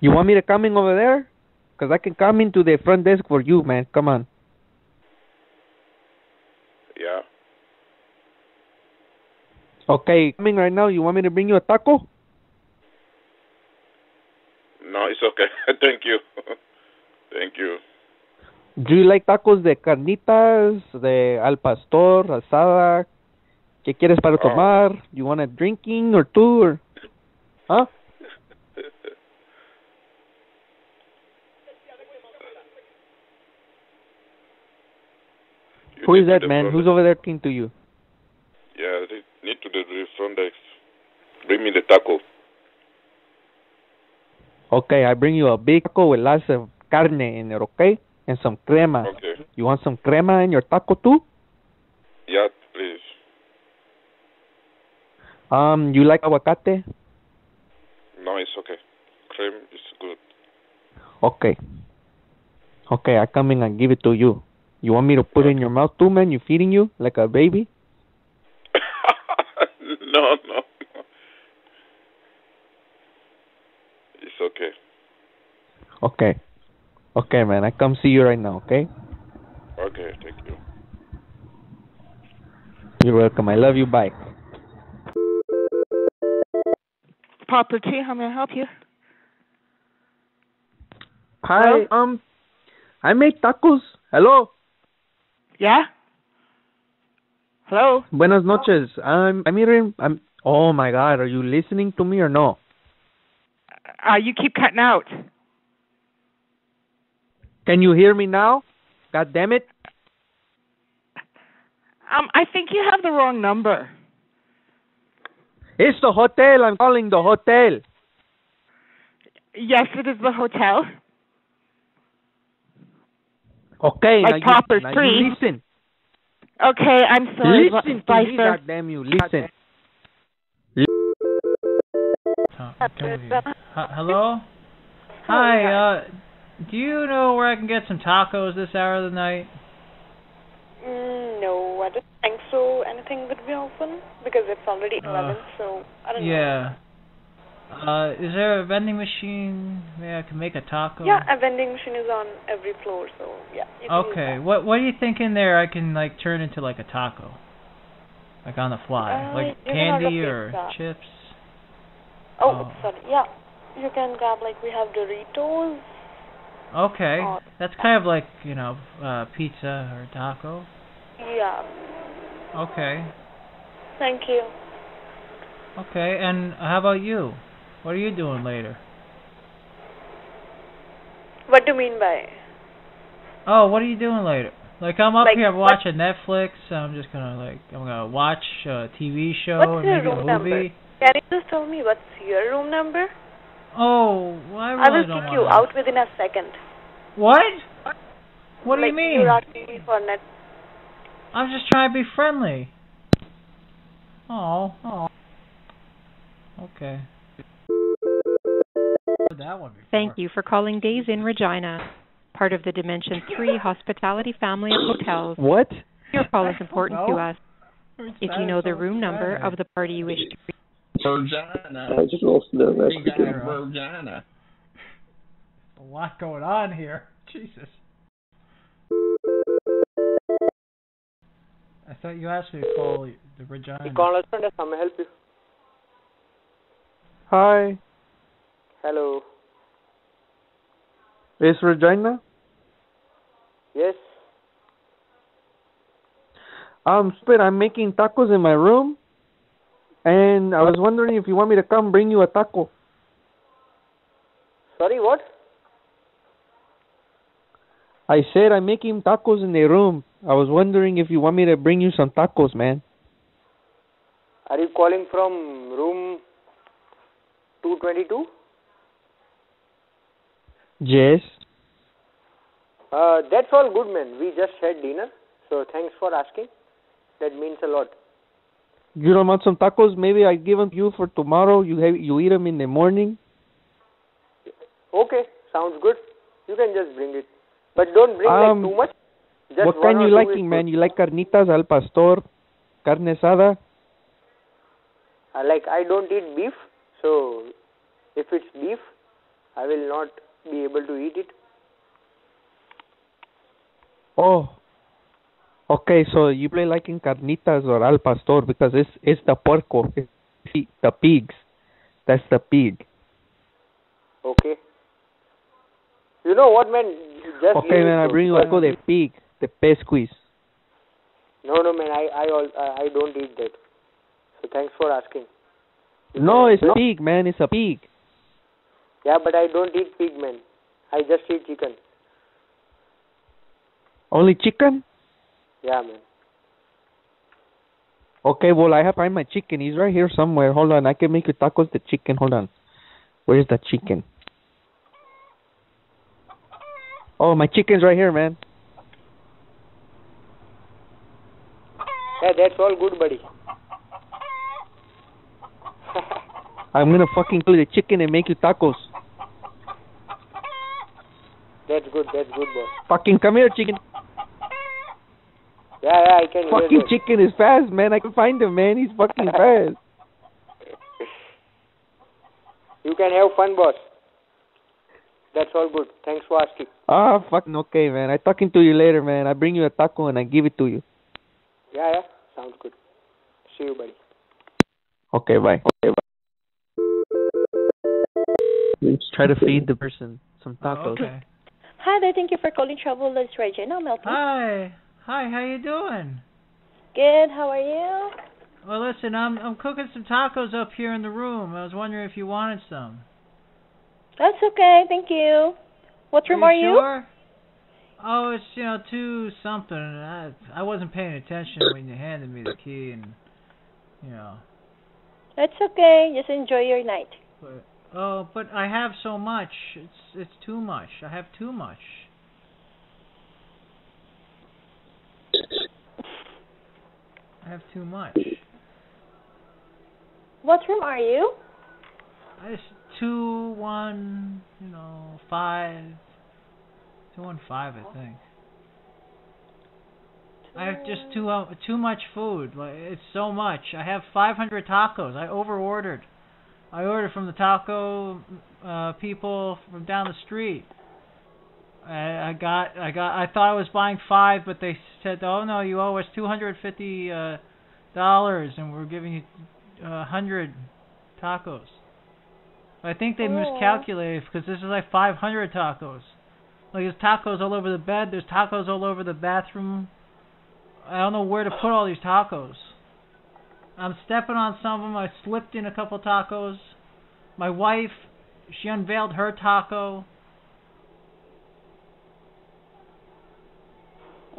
You want me to come in over there? Because I can come into the front desk for you, man. Come on. Yeah. Okay, coming right now. You want me to bring you a taco? No, it's okay. Thank you. Thank you. Do you like tacos de carnitas, de al pastor, asada? ¿Qué quieres para tomar? Oh. You want a drinking or two? Or... Huh? Who is that, man? Who's over there talking to you? Yeah, they need to the front desk. Bring me the taco. Okay, I bring you a big taco with lots of carne in it, okay? And some crema. Okay. You want some crema in your taco too? Yeah, please. Um, you like aguacate? No, it's okay. Cream is good. Okay. Okay, I come in and give it to you. You want me to put okay. it in your mouth too, man? You feeding you like a baby? No, no, no. It's okay. Okay. Okay, man. I come see you right now, okay? Okay, thank you. You're welcome. I love you. Bye. Property, how may I help you? Hi. Hello? Um, I make tacos. Hello? Yeah? Hello. Buenas noches. I'm. I'm hearing. I'm. Oh my God. Are you listening to me or no? Uh, you keep cutting out. Can you hear me now? God damn it. Um. I think you have the wrong number. It's the hotel. I'm calling the hotel. Yes, it is the hotel. Okay. Like proper three. Listen. Okay, I'm sorry. Listen to me, God damn you. Listen. Oh, hello? Hi, uh, do you know where I can get some tacos this hour of the night? Mm, no, I don't think so. Anything would be open, because it's already eleven, uh, so I don't yeah. know. Yeah. Uh, is there a vending machine where I can make a taco? Yeah, a vending machine is on every floor, so yeah. Okay, what what do you think in there I can, like, turn into, like, a taco? Like, on the fly? Uh, like, candy or chips? Oh, oh, sorry, yeah. You can grab, like, we have Doritos, Okay. Uh, That's kind of like, you know, uh, pizza or taco. Yeah. Okay. Thank you. Okay, and how about you? What are you doing later? What do you mean by? Oh, what are you doing later? Like, I'm up like, here watching what? Netflix. So I'm just going to, like, I'm going to watch a T V show what's and maybe a movie. Number? Can you just tell me what's your room number? Oh, well, I, really I will don't kick you that. out within a second. What? What like, do you mean? You're asking me for net. I'm just trying to be friendly. Oh, oh. Okay. That one before. Thank you for calling Days in Regina, part of the Dimension three hospitality family of hotels. What? Your call is important to us. If you know the room number of the party you wish to reach. Virginia. I just lost the Virginia. A lot going on here. Jesus. I thought you asked me to call the Regina. You call us from the summer, help you. Hi. Hello. Is Regina? Yes. Um, Spit, I'm making tacos in my room. And I was wondering if you want me to come bring you a taco. Sorry, what? I said I'm making tacos in the room. I was wondering if you want me to bring you some tacos, man. Are you calling from room two twenty-two? Yes. Uh, that's all good, man. We just had dinner, so thanks for asking. That means a lot. You don't want some tacos? Maybe I give them to you for tomorrow. You have, you eat them in the morning. Okay, sounds good. You can just bring it, but don't bring um, like too much. Just what kind you liking, man? Good. You like carnitas al pastor, carne asada? I like I don't eat beef, so if it's beef, I will not be able to eat it. Oh. Okay, so you play like in carnitas or al pastor because it's it's the porco, it's the pigs. That's the pig. Okay. You know what, man? You just okay, man, I bring you taco de pig, the pesquis. No, no, man, I I I don't eat that. So thanks for asking. You no, it's a pig, man. It's a pig. Yeah, but I don't eat pig, man. I just eat chicken. Only chicken? Yeah, man. Okay, well, I have to find my chicken. He's right here somewhere. Hold on. I can make you tacos the chicken. Hold on. Where's the chicken? Oh, my chicken's right here, man. Yeah, that's all good, buddy. I'm going to fucking kill the chicken and make you tacos. That's good. That's good, boy. Fucking come here, chicken. Yeah, yeah, I can fucking hear chicken is fast, man. I can find him, man. He's fucking fast. You can have fun, boss. That's all good. Thanks for asking. Ah, fucking okay, man. I'm talking to you later, man. I bring you a taco and I give it to you. Yeah, yeah. Sounds good. See you, buddy. Okay, bye. Okay, bye. Let's try to feed the person some tacos. Okay. Hi there. Thank you for calling Trouble. It's Regina. Melton. Hi. Hi, how you doing? Good, how are you? Well, listen, I'm I'm cooking some tacos up here in the room. I was wondering if you wanted some. That's okay, thank you. What room are you? Are you? Sure? Oh, it's, you know, two something. I, I wasn't paying attention when you handed me the key and, you know. That's okay, just enjoy your night. But, oh, but I have so much. It's it's too much. I have too much. I have too much. What room are you? It's two one, you know, five, two one five, I think. Two. I have just too uh, too much food. Like, it's so much. I have five hundred tacos. I overordered. I ordered from the taco uh, people from down the street. I got, I got, I thought I was buying five, but they said, "Oh no, you owe us two hundred fifty dollars, and we're giving you a uh, hundred tacos." I think they oh. miscalculated because this is like five hundred tacos. Like, there's tacos all over the bed. There's tacos all over the bathroom. I don't know where to put all these tacos. I'm stepping on some of them. I slipped in a couple tacos. My wife, she unveiled her taco.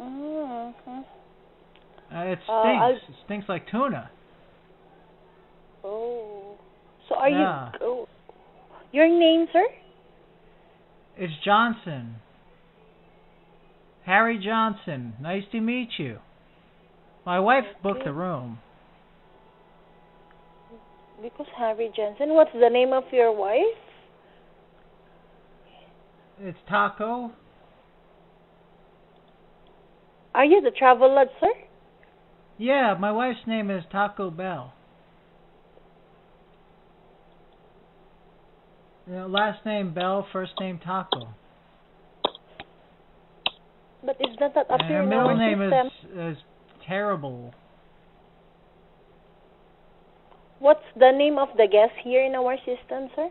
Mm, okay. Uh, it stinks. Uh, I... It stinks like tuna. Oh. So are yeah. you... Oh. Your name, sir? It's Johnson. Harry Johnson. Nice to meet you. My wife okay. booked the room. Because Harry Johnson. What's the name of your wife? It's Taco. Are you the travel lad, sir? Yeah, my wife's name is Taco Bell. You know, last name Bell, first name Taco. But is that that up here in our system? And her middle name is, is terrible. What's the name of the guest here in our system, sir?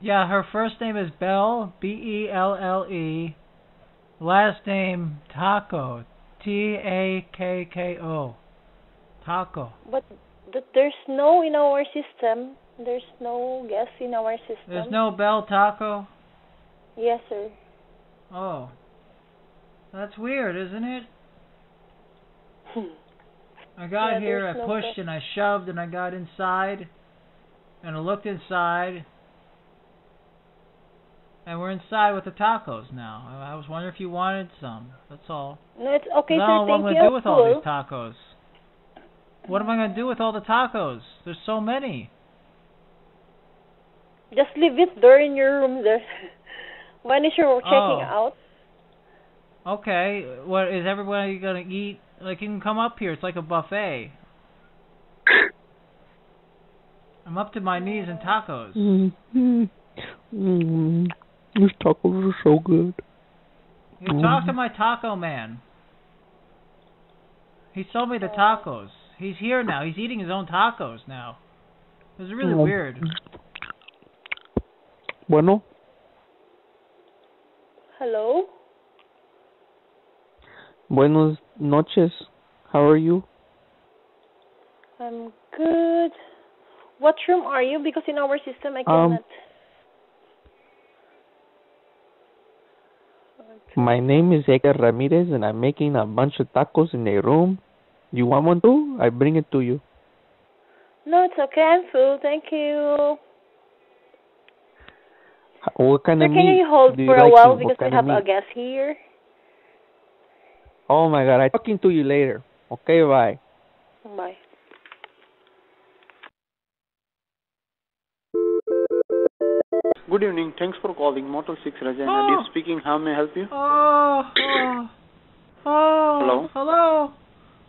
Yeah, her first name is Bell, B E L L E. Last name Taco, T A K K O. Taco. But th there's no in our system. There's no guest in our system. There's no Bell Taco? Yes, sir. Oh. That's weird, isn't it? I got yeah, here, I no pushed and I shoved and I got inside. And I looked inside. And we're inside with the tacos now. I was wondering if you wanted some. That's all. No, it's okay, sir. I don't know what I'm going to do with all these tacos. What am I going to do with all the tacos? There's so many. Just leave it there in your room there. When is your checking oh. out? Okay. What is everybody gonna eat? Like, you can come up here. It's like a buffet. I'm up to my knees in tacos. Mm-hmm. Mm-hmm. These tacos are so good. You mm-hmm. talk to my taco man. He sold me the tacos. He's here now. He's eating his own tacos now. It was really mm-hmm. weird. Bueno. Hello. Buenos noches. How are you? I'm good. What room are you? Because in our system I cannot. Um, my name is Edgar Ramirez and I'm making a bunch of tacos in a room. You want one too? I bring it to you. No, it's okay. I'm full. Thank you. What kind of meat? Can you hold for a while because we have a guest here? Oh my god, I'm talking to you later. Okay, bye. Bye. Good evening. Thanks for calling Motel six Rajan. Oh. Adib speaking. How may I help you? Oh. Oh. Oh. Hello. Hello.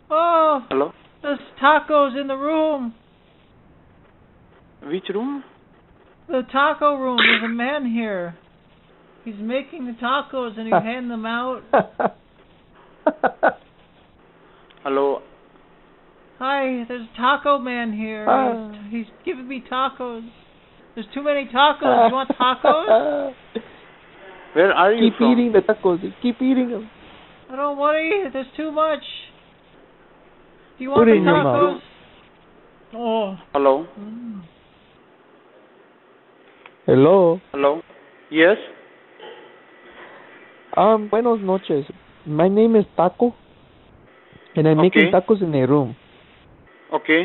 Oh. Hello. There's tacos in the room. Which room? The taco room, there's a man here. He's making the tacos and he's handing them out. Hello. Hi, there's a taco man here. Uh. He's giving me tacos. There's too many tacos. You want tacos? Where are you Keep from? eating the tacos. Keep eating them. I don't want to eat it. There's too much. Do you want Put the tacos? Oh. Hello. Mm. Hello. Hello. Yes. Um, buenos noches. My name is Taco, and I'm okay. making tacos in a room. Okay.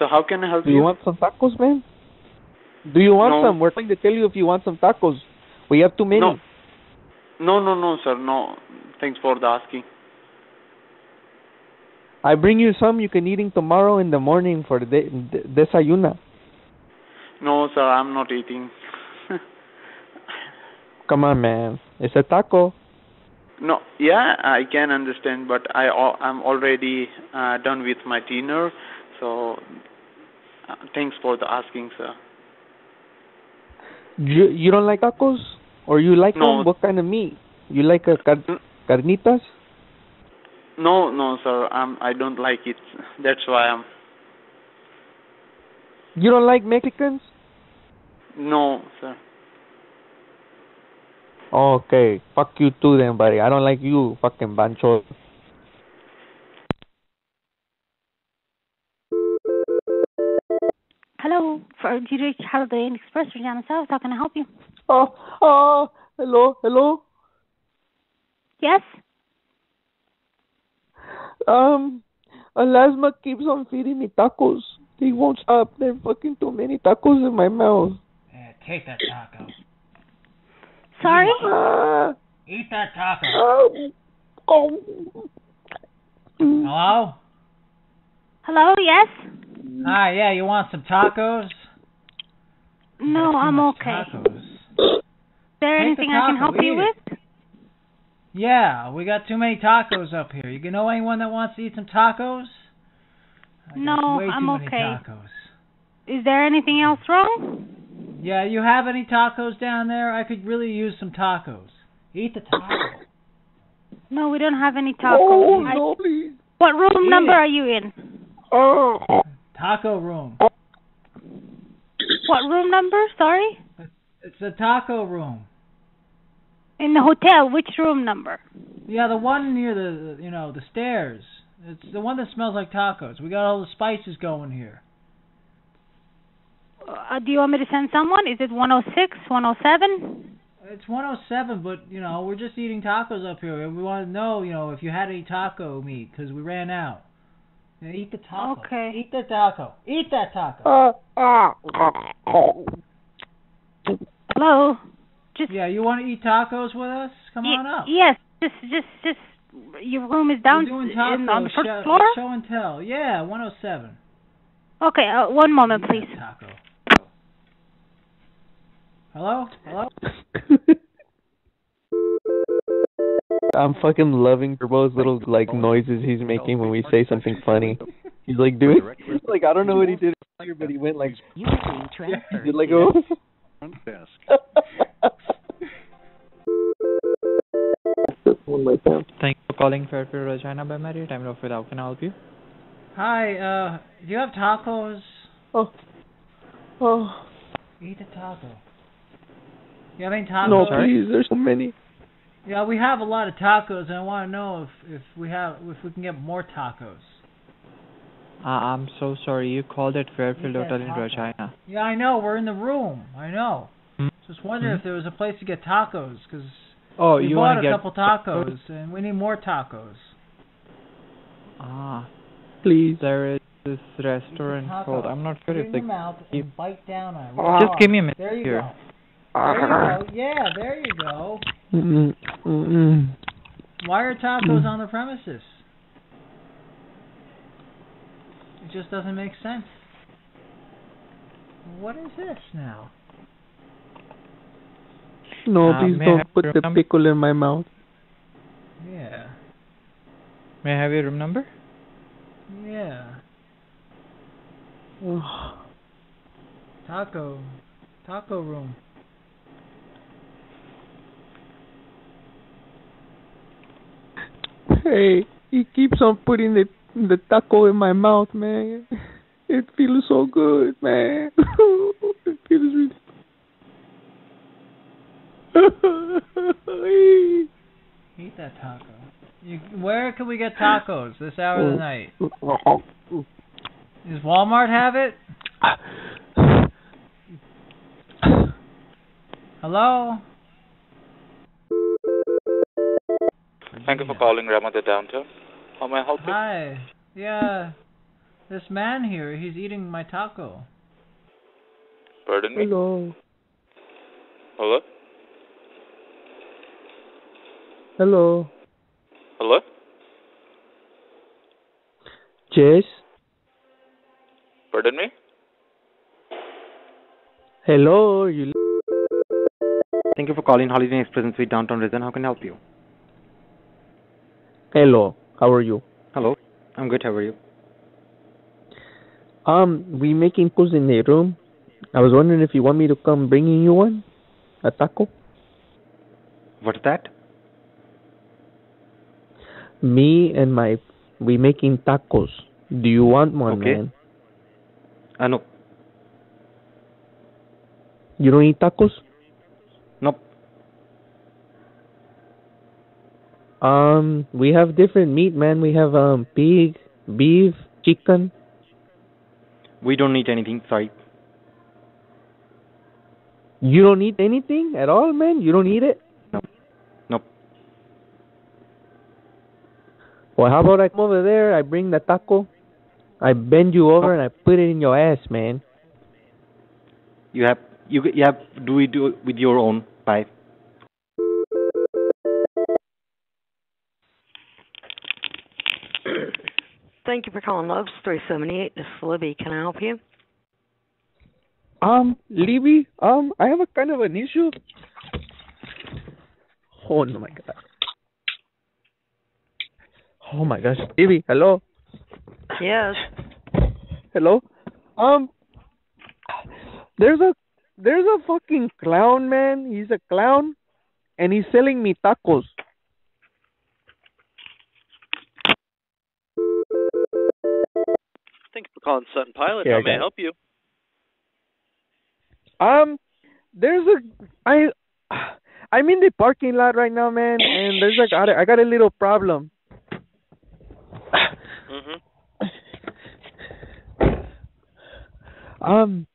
So how can I help you? Do you, you want some tacos, man? Do you want no. some? We're trying to tell you if you want some tacos. We have too many. No. No, no, no, sir. No. Thanks for the asking. I bring you some. You can eat them tomorrow in the morning for the de de desayuna. No, sir, I'm not eating. Come on, man. It's a taco. No, yeah, I can understand, but I, I'm already uh, done with my dinner, so uh, thanks for the asking, sir. You, you don't like tacos? Or you like no. them? What kind of meat? You like a car carnitas? No, no, sir, um, I don't like it. That's why I'm... You don't like Mexicans? No, sir. Okay, fuck you too then, buddy. I don't like you, fucking Bancho. Hello, for, did you reach Holiday Inn Express, Regina South? How can I help you? Oh, oh, hello, hello. Yes? Um, Alasma keeps on feeding me tacos. He won't stop. There are fucking too many tacos in my mouth. Yeah, take that taco. Sorry? Uh, Eat that taco. Uh, oh. Hello? Hello, yes? Hi, yeah, you want some tacos? No, I'm okay. Tacos. Is there Take anything the I can help Eat you it. with? Yeah, we got too many tacos up here. You know anyone that wants to eat some tacos? I no, I'm okay. Is there anything else wrong? Yeah, you have any tacos down there? I could really use some tacos. Eat the taco. No, we don't have any tacos. Oh, I... no, please. What room eat number it. Are you in? Oh. Taco room. What room number? Sorry? It's a taco room. In the hotel, which room number? Yeah, the one near the, you know, the stairs. It's the one that smells like tacos. We got all the spices going here. Uh, do you want me to send someone? Is it one oh six, one oh seven? It's one oh seven, but, you know, we're just eating tacos up here. We want to know, you know, if you had any taco meat, because we ran out. Now eat the taco. Okay. Eat the taco. Eat that taco. Hello? Just yeah, you want to eat tacos with us? Come y on up. Yes. Just, just, just, your room is down doing tacos, in, on the first show, floor? Show and tell. Yeah, one oh seven. Okay, uh, one moment, eat please. Taco. Hello? Hello? I'm fucking loving Turbo's little, like, noises he's making when we say something funny. He's like, dude, like, I don't know what he did earlier, but he went like, he did like, oh. Thank you for calling Fairfield Regina by Marriott. I'm Rafael. How can I help you? Hi, uh, do you have tacos? Oh. Oh. Eat a taco. You have any tacos? No, please, there's so many. Yeah, we have a lot of tacos, and I want to know if, if we have if we can get more tacos. Uh, I'm so sorry. You called at Fairfield Hotel in Regina. Yeah, I know. We're in the room. I know. Mm-hmm. Just wondering mm-hmm. if there was a place to get tacos, because oh, we you bought a get couple tacos, tacos, and we need more tacos. Ah, please. There is this restaurant called... I'm not sure if they... Keep... Bite down on it. Just give me a minute there you here. Go. There you go. Yeah, there you go. Mm-mm. Mm-mm. Why are tacos mm. on the premises? It just doesn't make sense. What is this now? No, uh, please don't put the pickle in my mouth. Yeah. May I have your room number? Yeah. Oh. Taco. Taco room. Hey, he keeps on putting the the taco in my mouth, man. It feels so good, man. It feels really good. Eat that taco. You, where can we get tacos this hour of the night? Does Walmart have it? Hello? Thank you for calling Ramada Downtown. How may I help you? Hi. Yeah. This man here, he's eating my taco. Pardon me? Hello. Hello? Hello. Hello? Yes? Pardon me? Hello. You... Thank you for calling Holiday Inn Express and Suite Downtown Resident. How can I help you? Hello, how are you? Hello, I'm good, how are you? Um, we making tacos in the room. I was wondering if you want me to come bringing you one? A taco? What's that? Me and my, we making tacos. Do you want one, okay. man? Uh, no. You don't eat tacos? Nope. Um, we have different meat, man. We have um pig, beef, chicken. We don't eat anything. Sorry. You don't eat anything at all, man? You don't eat it? No. Nope. Well, how about I come over there, I bring the taco, I bend you over, and I put it in your ass, man. You have, you, you have, do we do it with your own? Bye. Thank you for calling Love's three seventy-eight. This is Libby. Can I help you? Um, Libby, um, I have a kind of an issue. Oh, no, my God. Oh, my gosh. Libby, hello? Yes. Hello? Um, there's a, there's a fucking clown, man. He's a clown, and he's selling me tacos. Thank you for calling Sutton Pilot. Here, how may I help you? Um, there's a, I, I'm in the parking lot right now, man, and there's like, I got a little problem. Mm-hmm. Um,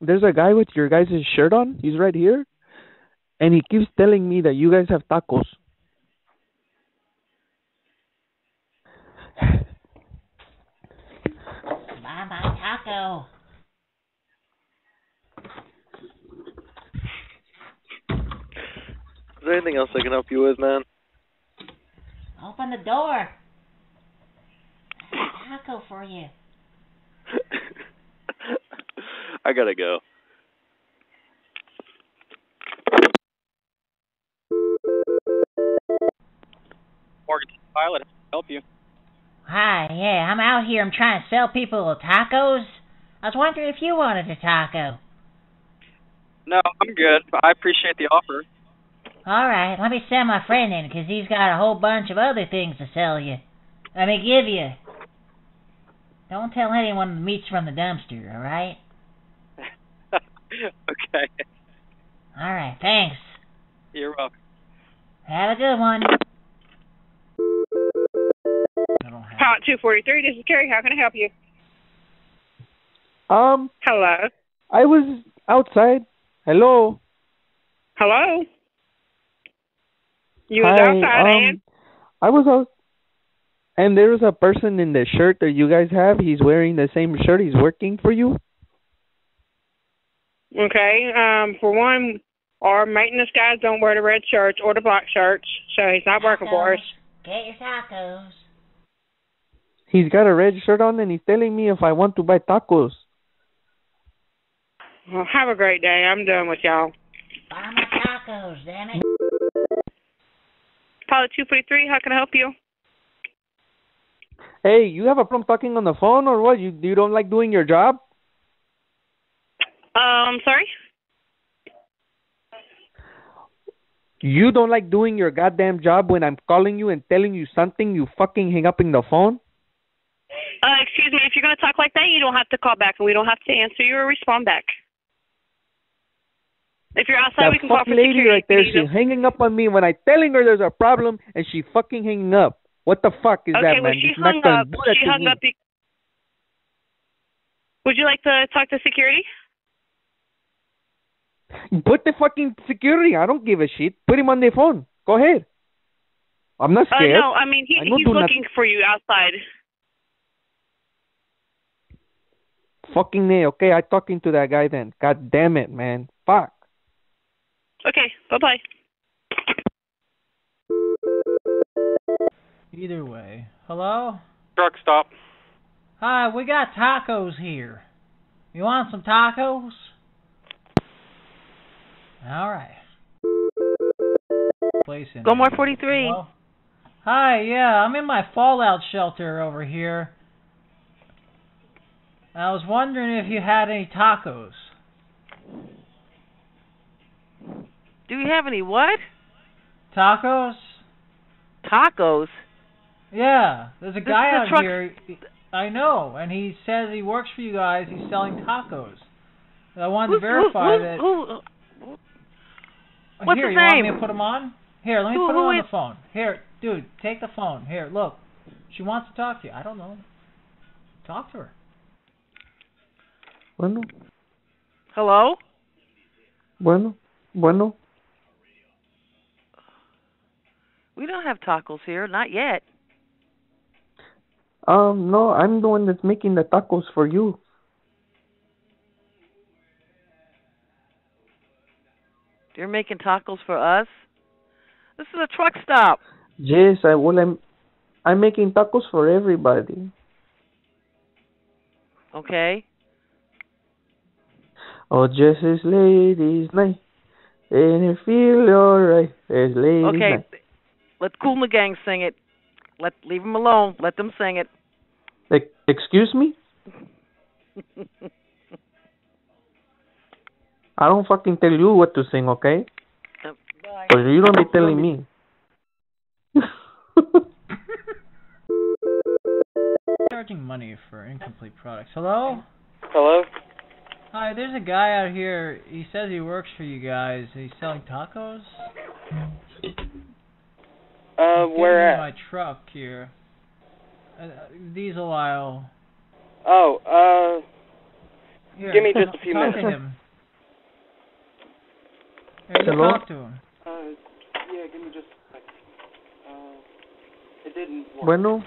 there's a guy with your guys' shirt on. He's right here, and he keeps telling me that you guys have tacos. Mama Taco. Is there anything else I can help you with, man? Open the door. I got a taco for you. I gotta go. Morgan Pilot, how can I help you? Hi, yeah, I'm out here. I'm trying to sell people tacos. I was wondering if you wanted a taco. No, I'm good. I appreciate the offer. All right, let me send my friend in, because he's got a whole bunch of other things to sell you. I mean, give you. Don't tell anyone the meat's from the dumpster, all right? Okay. All right, thanks. You're welcome. Have a good one. Pilot two forty-three, this is Carrie. How can I help you? Um. Hello. I was outside. Hello. Hello. You was Hi, outside, um, and? I was out, and there was a person in the shirt that you guys have. He's wearing the same shirt. He's working for you. Okay. Um, for one, our maintenance guys don't wear the red shirts or the black shirts, so he's not tacos. working for us. Get your tacos. He's got a red shirt on, and he's telling me if I want to buy tacos. Well, have a great day. I'm done with y'all. Buy my tacos, damn it. Pilot two forty-three, how can I help you? Hey, you have a problem talking on the phone or what? You you don't like doing your job? Um, sorry? You don't like doing your goddamn job when I'm calling you and telling you something, you fucking hang up in the phone? Uh, excuse me, if you're going to talk like that, you don't have to call back, and we don't have to answer you or respond back. If you're outside, that we can call for security. That lady right there, she's hanging up on me when I'm telling her there's a problem, and she fucking hanging up. What the fuck is okay, that, well, man? She hung up. She hung up. Would you like to talk to security? Put the fucking security. I don't give a shit. Put him on the phone. Go ahead. I'm not scared. Uh, no, I mean, he, I he's looking nothing. for you outside. Fucking nay. Okay, I'm talking to that guy then. God damn it, man. Fuck. Okay, bye-bye. Either way. Hello? Truck stop. Hi, we got tacos here. You want some tacos? All right. Gilmore forty-three. Hello? Hi, yeah, I'm in my fallout shelter over here. I was wondering if you had any tacos. Do you have any what? Tacos. Tacos? Yeah. There's a this guy out here. I know. And he says he works for you guys. He's selling tacos. I wanted who's, to verify who, who, that. Who, who, what's here, his you name? Want me to put him on? Here, let me who, put her on the phone. Here, dude, take the phone. Here, look. She wants to talk to you. I don't know. Talk to her. Bueno. Hello? Bueno. Bueno. We don't have tacos here. Not yet. Um, no, I'm the one that's making the tacos for you. You're making tacos for us? This is a truck stop. Yes, I will. I'm, I'm making tacos for everybody. Okay. Oh, just this ladies' night, and you feel alright. It's ladies' okay. night. Okay, let Cool and the Gang sing it. Let leave them alone. Let them sing it. E- excuse me. I don't fucking tell you what to sing, okay? Uh, Cause you don't be telling me. Charging money for incomplete products. Hello? Hello? Hi, there's a guy out here. He says he works for you guys. He's selling tacos? Uh, where at? My truck here. Uh, diesel aisle. Oh, uh... Here, give me just a few minutes. To him. Here, you talk to him. Uh, yeah, give me just a second. Uh, it didn't work. Bueno?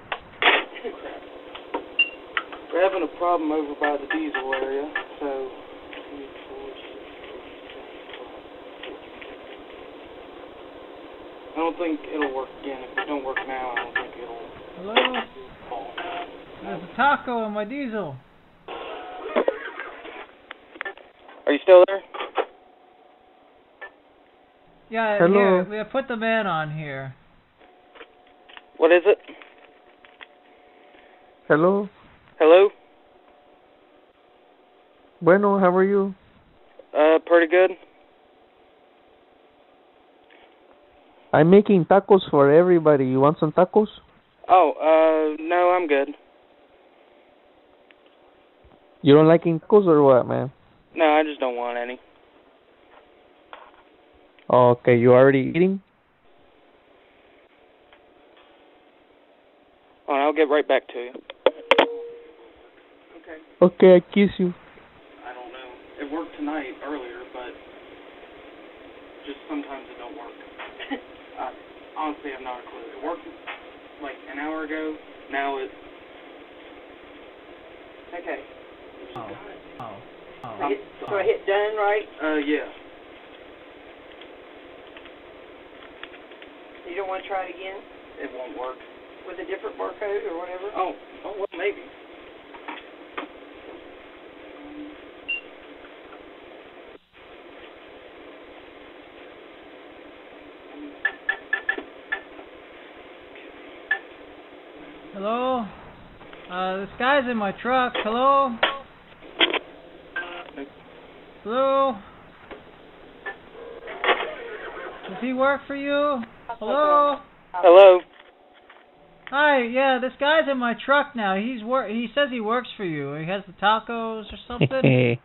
We're having a problem over by the diesel area, so... I don't think it'll work again. If it don't work now, I don't think it'll... Hello? There's a taco in my diesel. Are you still there? Yeah, hello. Here, we have put the man on here. What is it? Hello? Hello? Bueno, how are you? Uh, pretty good. I'm making tacos for everybody. You want some tacos? Oh, uh, no, I'm good. You don't like tacos or what, man? No, I just don't want any. Okay, you already eating? Oh, I'll get right back to you. Okay. Okay, I kiss you. I don't know. It worked tonight earlier, but just sometimes it don't work. I, honestly, I'm not a clue. It worked like an hour ago. Now it's okay. Oh. Oh. Oh. So I hit, so I hit done, right? Uh, yeah. You don't want to try it again? It won't work. With a different barcode or whatever? Oh, oh well, maybe. Hello? Uh, this guy's in my truck. Hello? Hello? Does he work for you? Hello? Hello? Hi, yeah, this guy's in my truck now. He's wor- He says he works for you. He has the tacos or something.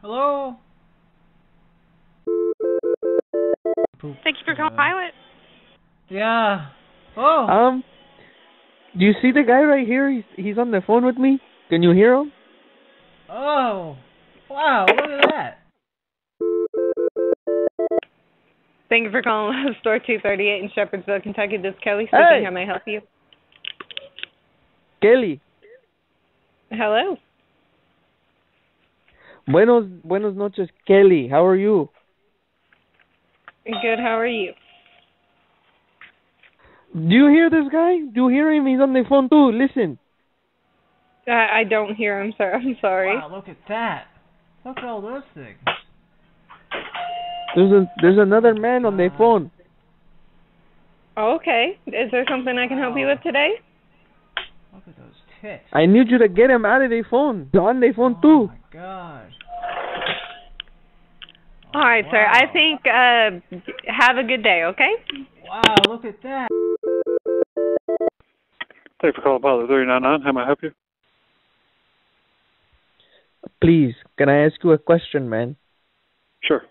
Hello? Thank you for calling Pilot. Yeah. Oh. Um, do you see the guy right here? He's, he's on the phone with me. Can you hear him? Oh, wow, look at that. Thank you for calling Love Store two thirty-eight in Shepherdsville, Kentucky. This is Kelly speaking. Hey. How may I help you? Kelly. Hello. Buenos, buenos noches, Kelly. How are you? Good, how are you? Do you hear this guy? Do you hear him? He's on the phone too. Listen. I don't hear him, sir. I'm sorry. Wow, look at that. Look at all those things. There's a, there's another man on the phone. Okay. Is there something I can help you with today? Look at those tits. I need you to get him out of the phone. He's on the phone, too. Oh, my God. All right, wow. Sir. I think, uh, have a good day, okay? Wow, look at that. Thanks for calling Apollo three ninety-nine. How may I help you? Please, can I ask you a question, man? Sure.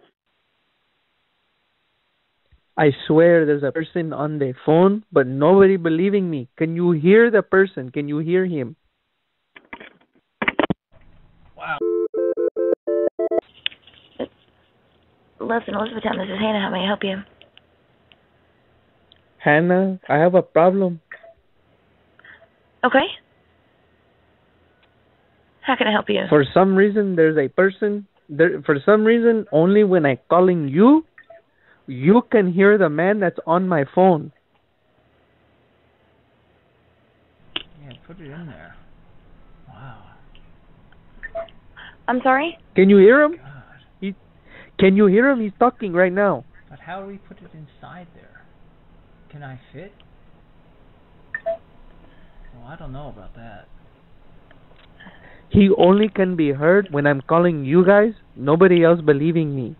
I swear there's a person on their phone, but nobody believing me. Can you hear the person? Can you hear him? Wow. Listen, Elizabethtown, this is Hannah. How may I help you? Hannah, I have a problem. Okay. How can I help you? For some reason, there's a person. There, for some reason, only when I'm calling you, you can hear the man that's on my phone. Yeah, put it in there. Wow. I'm sorry? Can you hear him? God. He, can you hear him? He's talking right now. But how do we put it inside there? Can I fit? Well, I don't know about that. He only can be heard when I'm calling you guys. Nobody else believing me.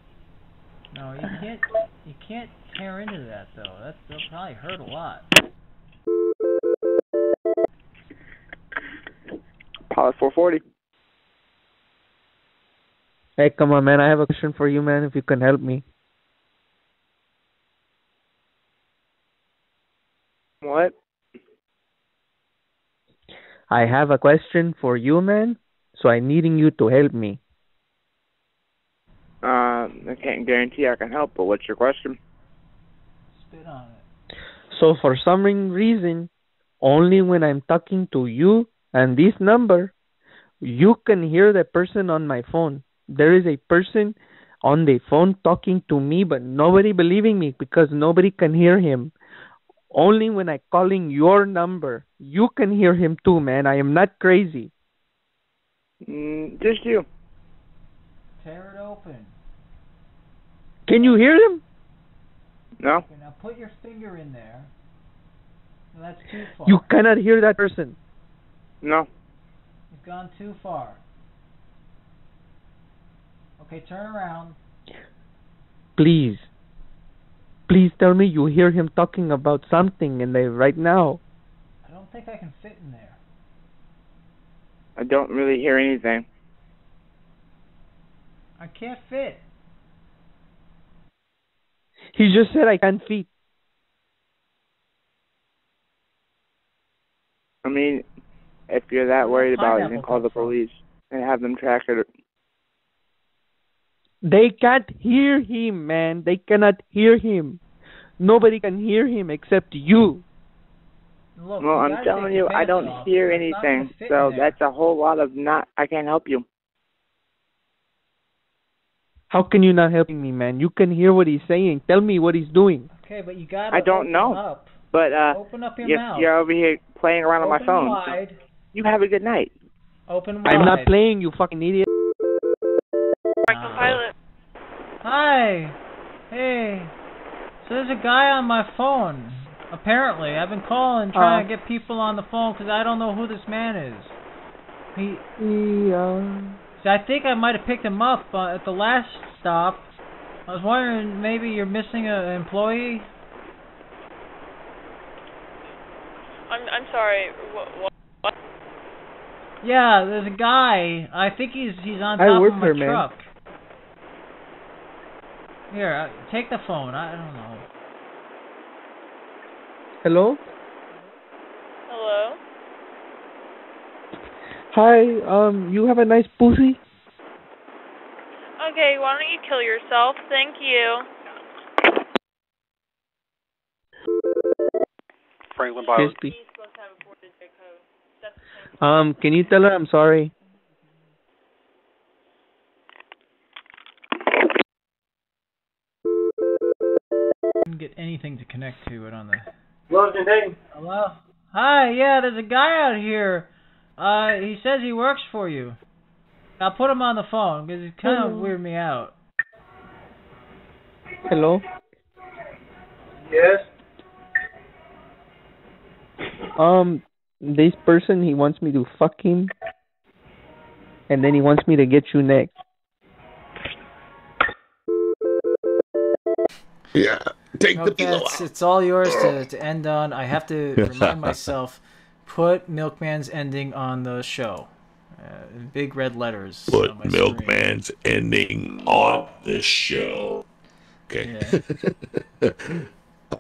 No, you can't. You can't tear into that though. That's, that'll probably hurt a lot. Pilot four forty. Hey, come on, man! I have a question for you, man. If you can help me. What? I have a question for you, man. So I'm needing you to help me. Um, I can't guarantee I can help, but what's your question? Spit on it. So for some reason, only when I'm talking to you and this number, you can hear the person on my phone. There is a person on the phone talking to me, but nobody believing me because nobody can hear him. Only when I'm calling your number, you can hear him too, man. I am not crazy. Mm, just you. Tear it open. Can you hear them? No. Okay, now put your finger in there. Well, that's too far. You cannot hear that person. No. You've gone too far. Okay, turn around. Please. Please tell me you hear him talking about something in there right now. I don't think I can fit in there. I don't really hear anything. I can't fit. He just said I can't fit. I mean, if you're that worried about it, you can call the police and have them track it. They can't hear him, man. They cannot hear him. Nobody can hear him except you. Look, well, I'm telling you, I don't off. hear anything. So that's a whole lot of not, I can't help you. How can you not helping me, man? You can hear what he's saying. Tell me what he's doing. Okay, but you gotta I don't open know. Up. But uh, open up your you're, mouth. You're over here playing around open on my phone. Wide. So you have a good night. Open wide. I'm not playing, you fucking idiot. Michael Pilot. Hi. Hey. So there's a guy on my phone. Apparently, I've been calling trying uh, to get people on the phone because I don't know who this man is. He. He. Uh, I think I might have picked him up uh, at the last stop. I was wondering maybe you're missing an employee? I'm I'm sorry. What? what? Yeah, there's a guy. I think he's he's on top of my truck. Man. Here, take the phone. I don't know. Hello? Hello? Hi, um, you have a nice pussy? Okay, why don't you kill yourself? Thank you. Franklin Byler. Um, can you tell her I'm sorry? I didn't get anything to connect to it on the... Hello, Hello? Hi, yeah, there's a guy out here. Uh, he says he works for you. I'll put him on the phone, because he's kind of weirded me out. Hello? Yes? Um, this person, he wants me to fuck him. And then he wants me to get you next. Yeah, take okay, the pillow it's, it's all yours to, to end on. I have to remind myself... Put Milkman's ending on the show. Uh, in big red letters. Put Milkman's screen. Ending on the show. Okay. Yeah.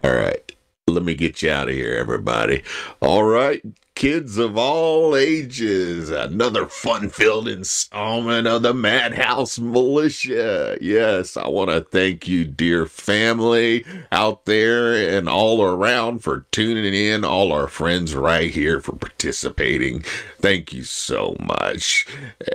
All right. Let me get you out of here, everybody. All right. Kids of all ages, another fun-filled installment of the Madhouse Militia. Yes, I want to thank you, dear family out there and all around, for tuning in, all our friends right here for participating. Thank you so much.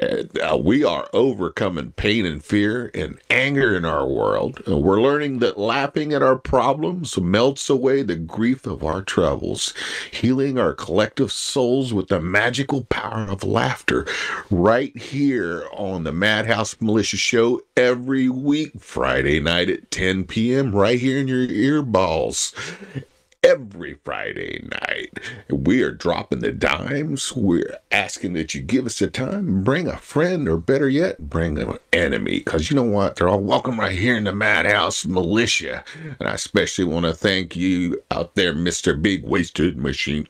And, uh, we are overcoming pain and fear and anger in our world. And we're learning that laughing at our problems melts away the grief of our troubles, healing our collective souls with the magical power of laughter, right here on the Madhouse Militia Show every week, Friday night at ten p m right here in your earballs. Every Friday night, we are dropping the dimes. We're asking that you give us a time, bring a friend, or better yet, bring an enemy, because you know what? They're all welcome right here in the Madhouse Militia. And I especially want to thank you out there, Mister Big Wasted Machine.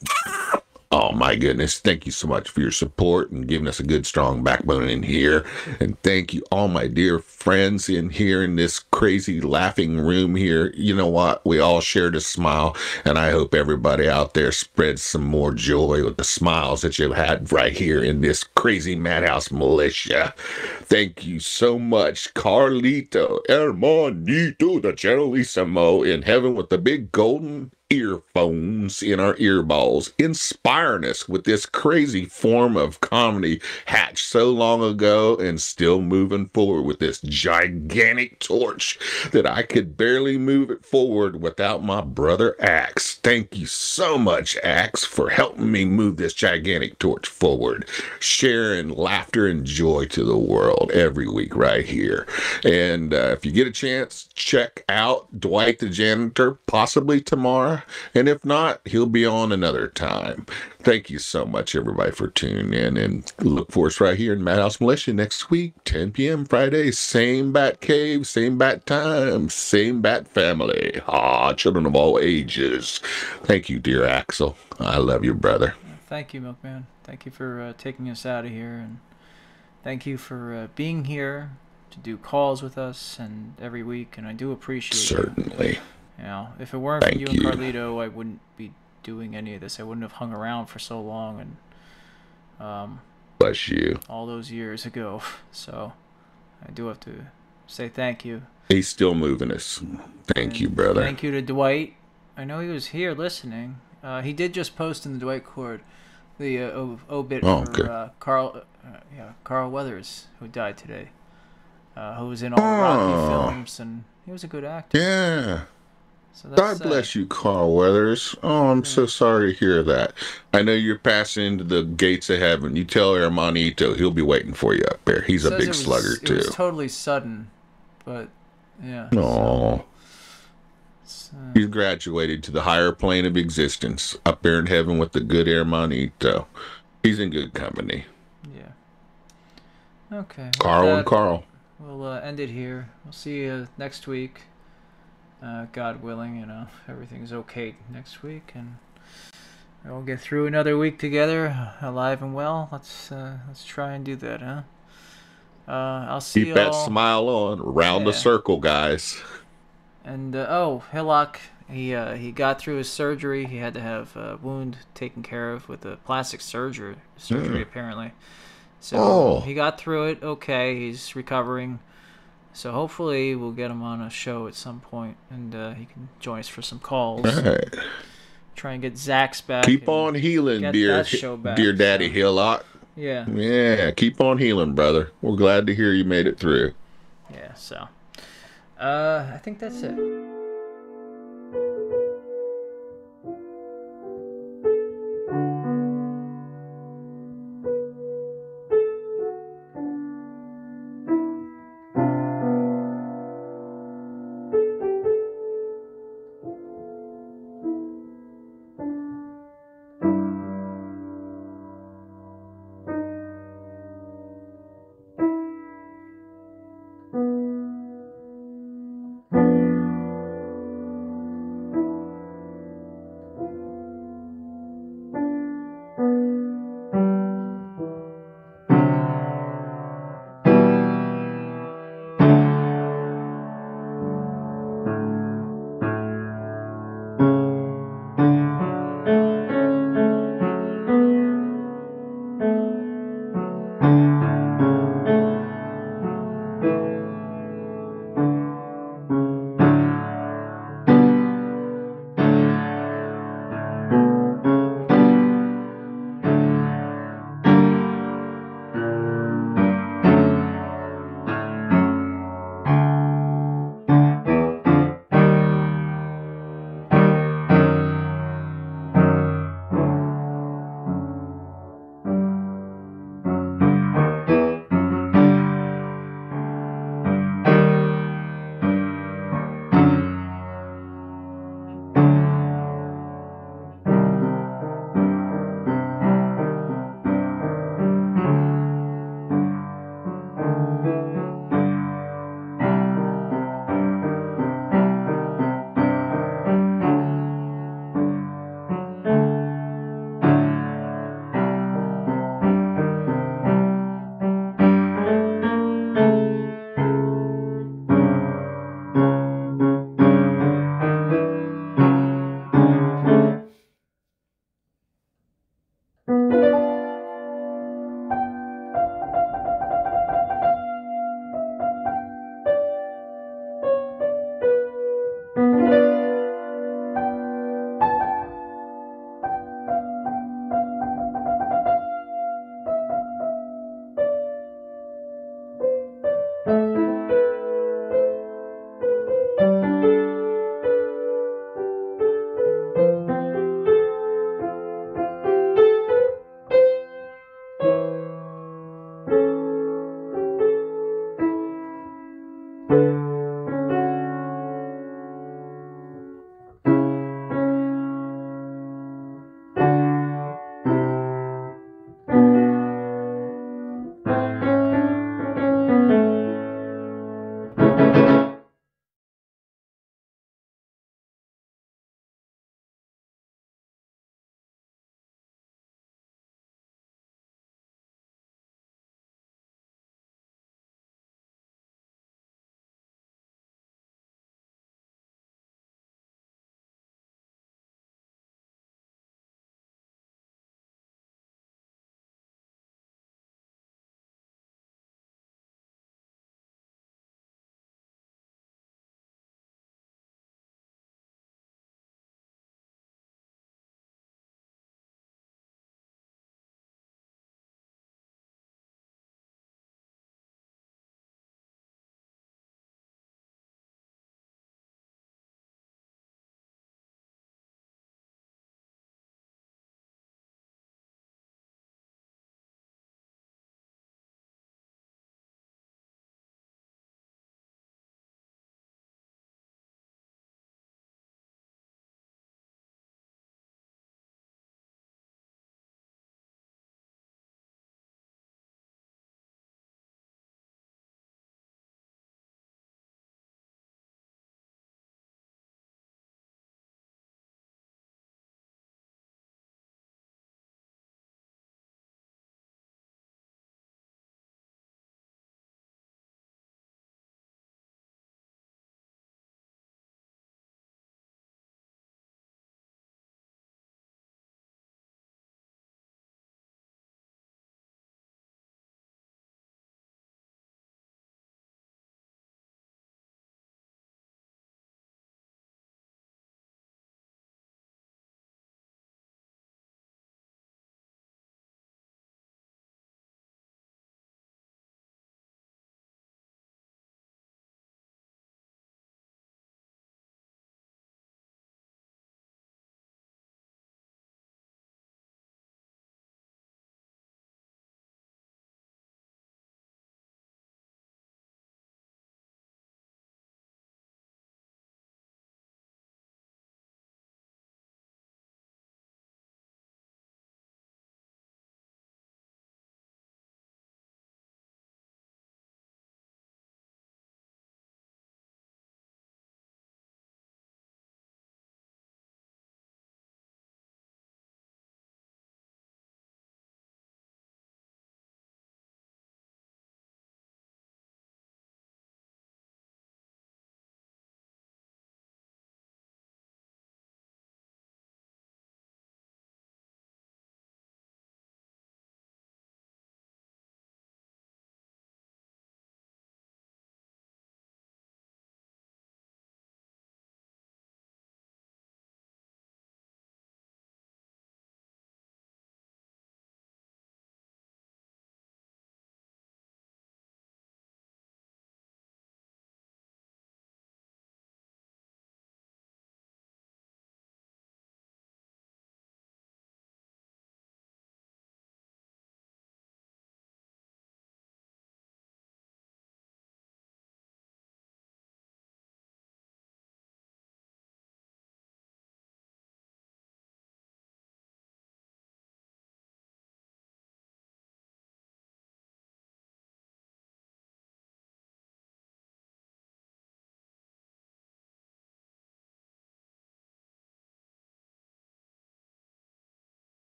Oh, my goodness. Thank you so much for your support and giving us a good, strong backbone in here. And thank you, all my dear friends in here in this crazy laughing room here. You know what? We all shared a smile, and I hope everybody out there spreads some more joy with the smiles that you've had right here in this crazy Madhouse Militia. Thank you so much, Carlito, Hermanito, the Generalissimo in heaven with the big golden earphones in our earballs, inspiring us with this crazy form of comedy hatched so long ago and still moving forward with this gigantic torch that I could barely move it forward without my brother Axe. Thank you so much, Axe, for helping me move this gigantic torch forward, sharing laughter and joy to the world every week right here. And uh, if you get a chance, check out Dwight the Janitor, possibly tomorrow. And if not, he'll be on another time. Thank you so much, everybody, for tuning in. And look for us right here in Madhouse Militia next week, ten p m Friday. Same bat cave, same bat time, same bat family. Ah, children of all ages. Thank you, dear Axel. I love you, brother. Thank you, Milkman. Thank you for uh, taking us out of here. And thank you for uh, being here to do calls with us and every week. And I do appreciate it. Certainly. You. You know, if it weren't Thank for you and Carlito, you. I wouldn't be doing any of this. I wouldn't have hung around for so long, and um, bless you, all those years ago. So I do have to say thank you. He's still moving us. Thank and you, brother. Thank you to Dwight. I know he was here listening. Uh, he did just post in the Dwight Cord the uh, obit oh, for okay. uh, Carl, uh, yeah, Carl Weathers, who died today, uh, who was in all oh. Rocky films, and he was a good actor. Yeah. So God bless uh, you, Carl Weathers. Oh, I'm yeah. so sorry to hear that. I know you're passing into the gates of heaven. You tell Hermanito, he'll be waiting for you up there. He's a big was, slugger, it too. It was totally sudden, but yeah. Aww. So, uh, you graduated to the higher plane of existence up there in heaven with the good Hermanito. He's in good company. Yeah. Okay. Carl that, and Carl. We'll uh, end it here. We'll see you next week. Uh, God willing, you know, everything's okay next week, and we'll get through another week together, alive and well. Let's uh, let's try and do that, huh? Uh, I'll see you. Keep that all. smile on, round yeah. the circle, guys. And uh, oh, Hillock, he uh, he got through his surgery. He had to have a wound taken care of with a plastic surgery, surgery mm. apparently. So oh. he got through it. Okay, he's recovering. So hopefully we'll get him on a show at some point, and uh, he can join us for some calls. All right. Try and get Zach's back. Keep on healing, dear, back, dear Daddy so. Hillock. Yeah. yeah. Yeah, keep on healing, brother. We're glad to hear you made it through. Yeah, so. Uh, I think that's it.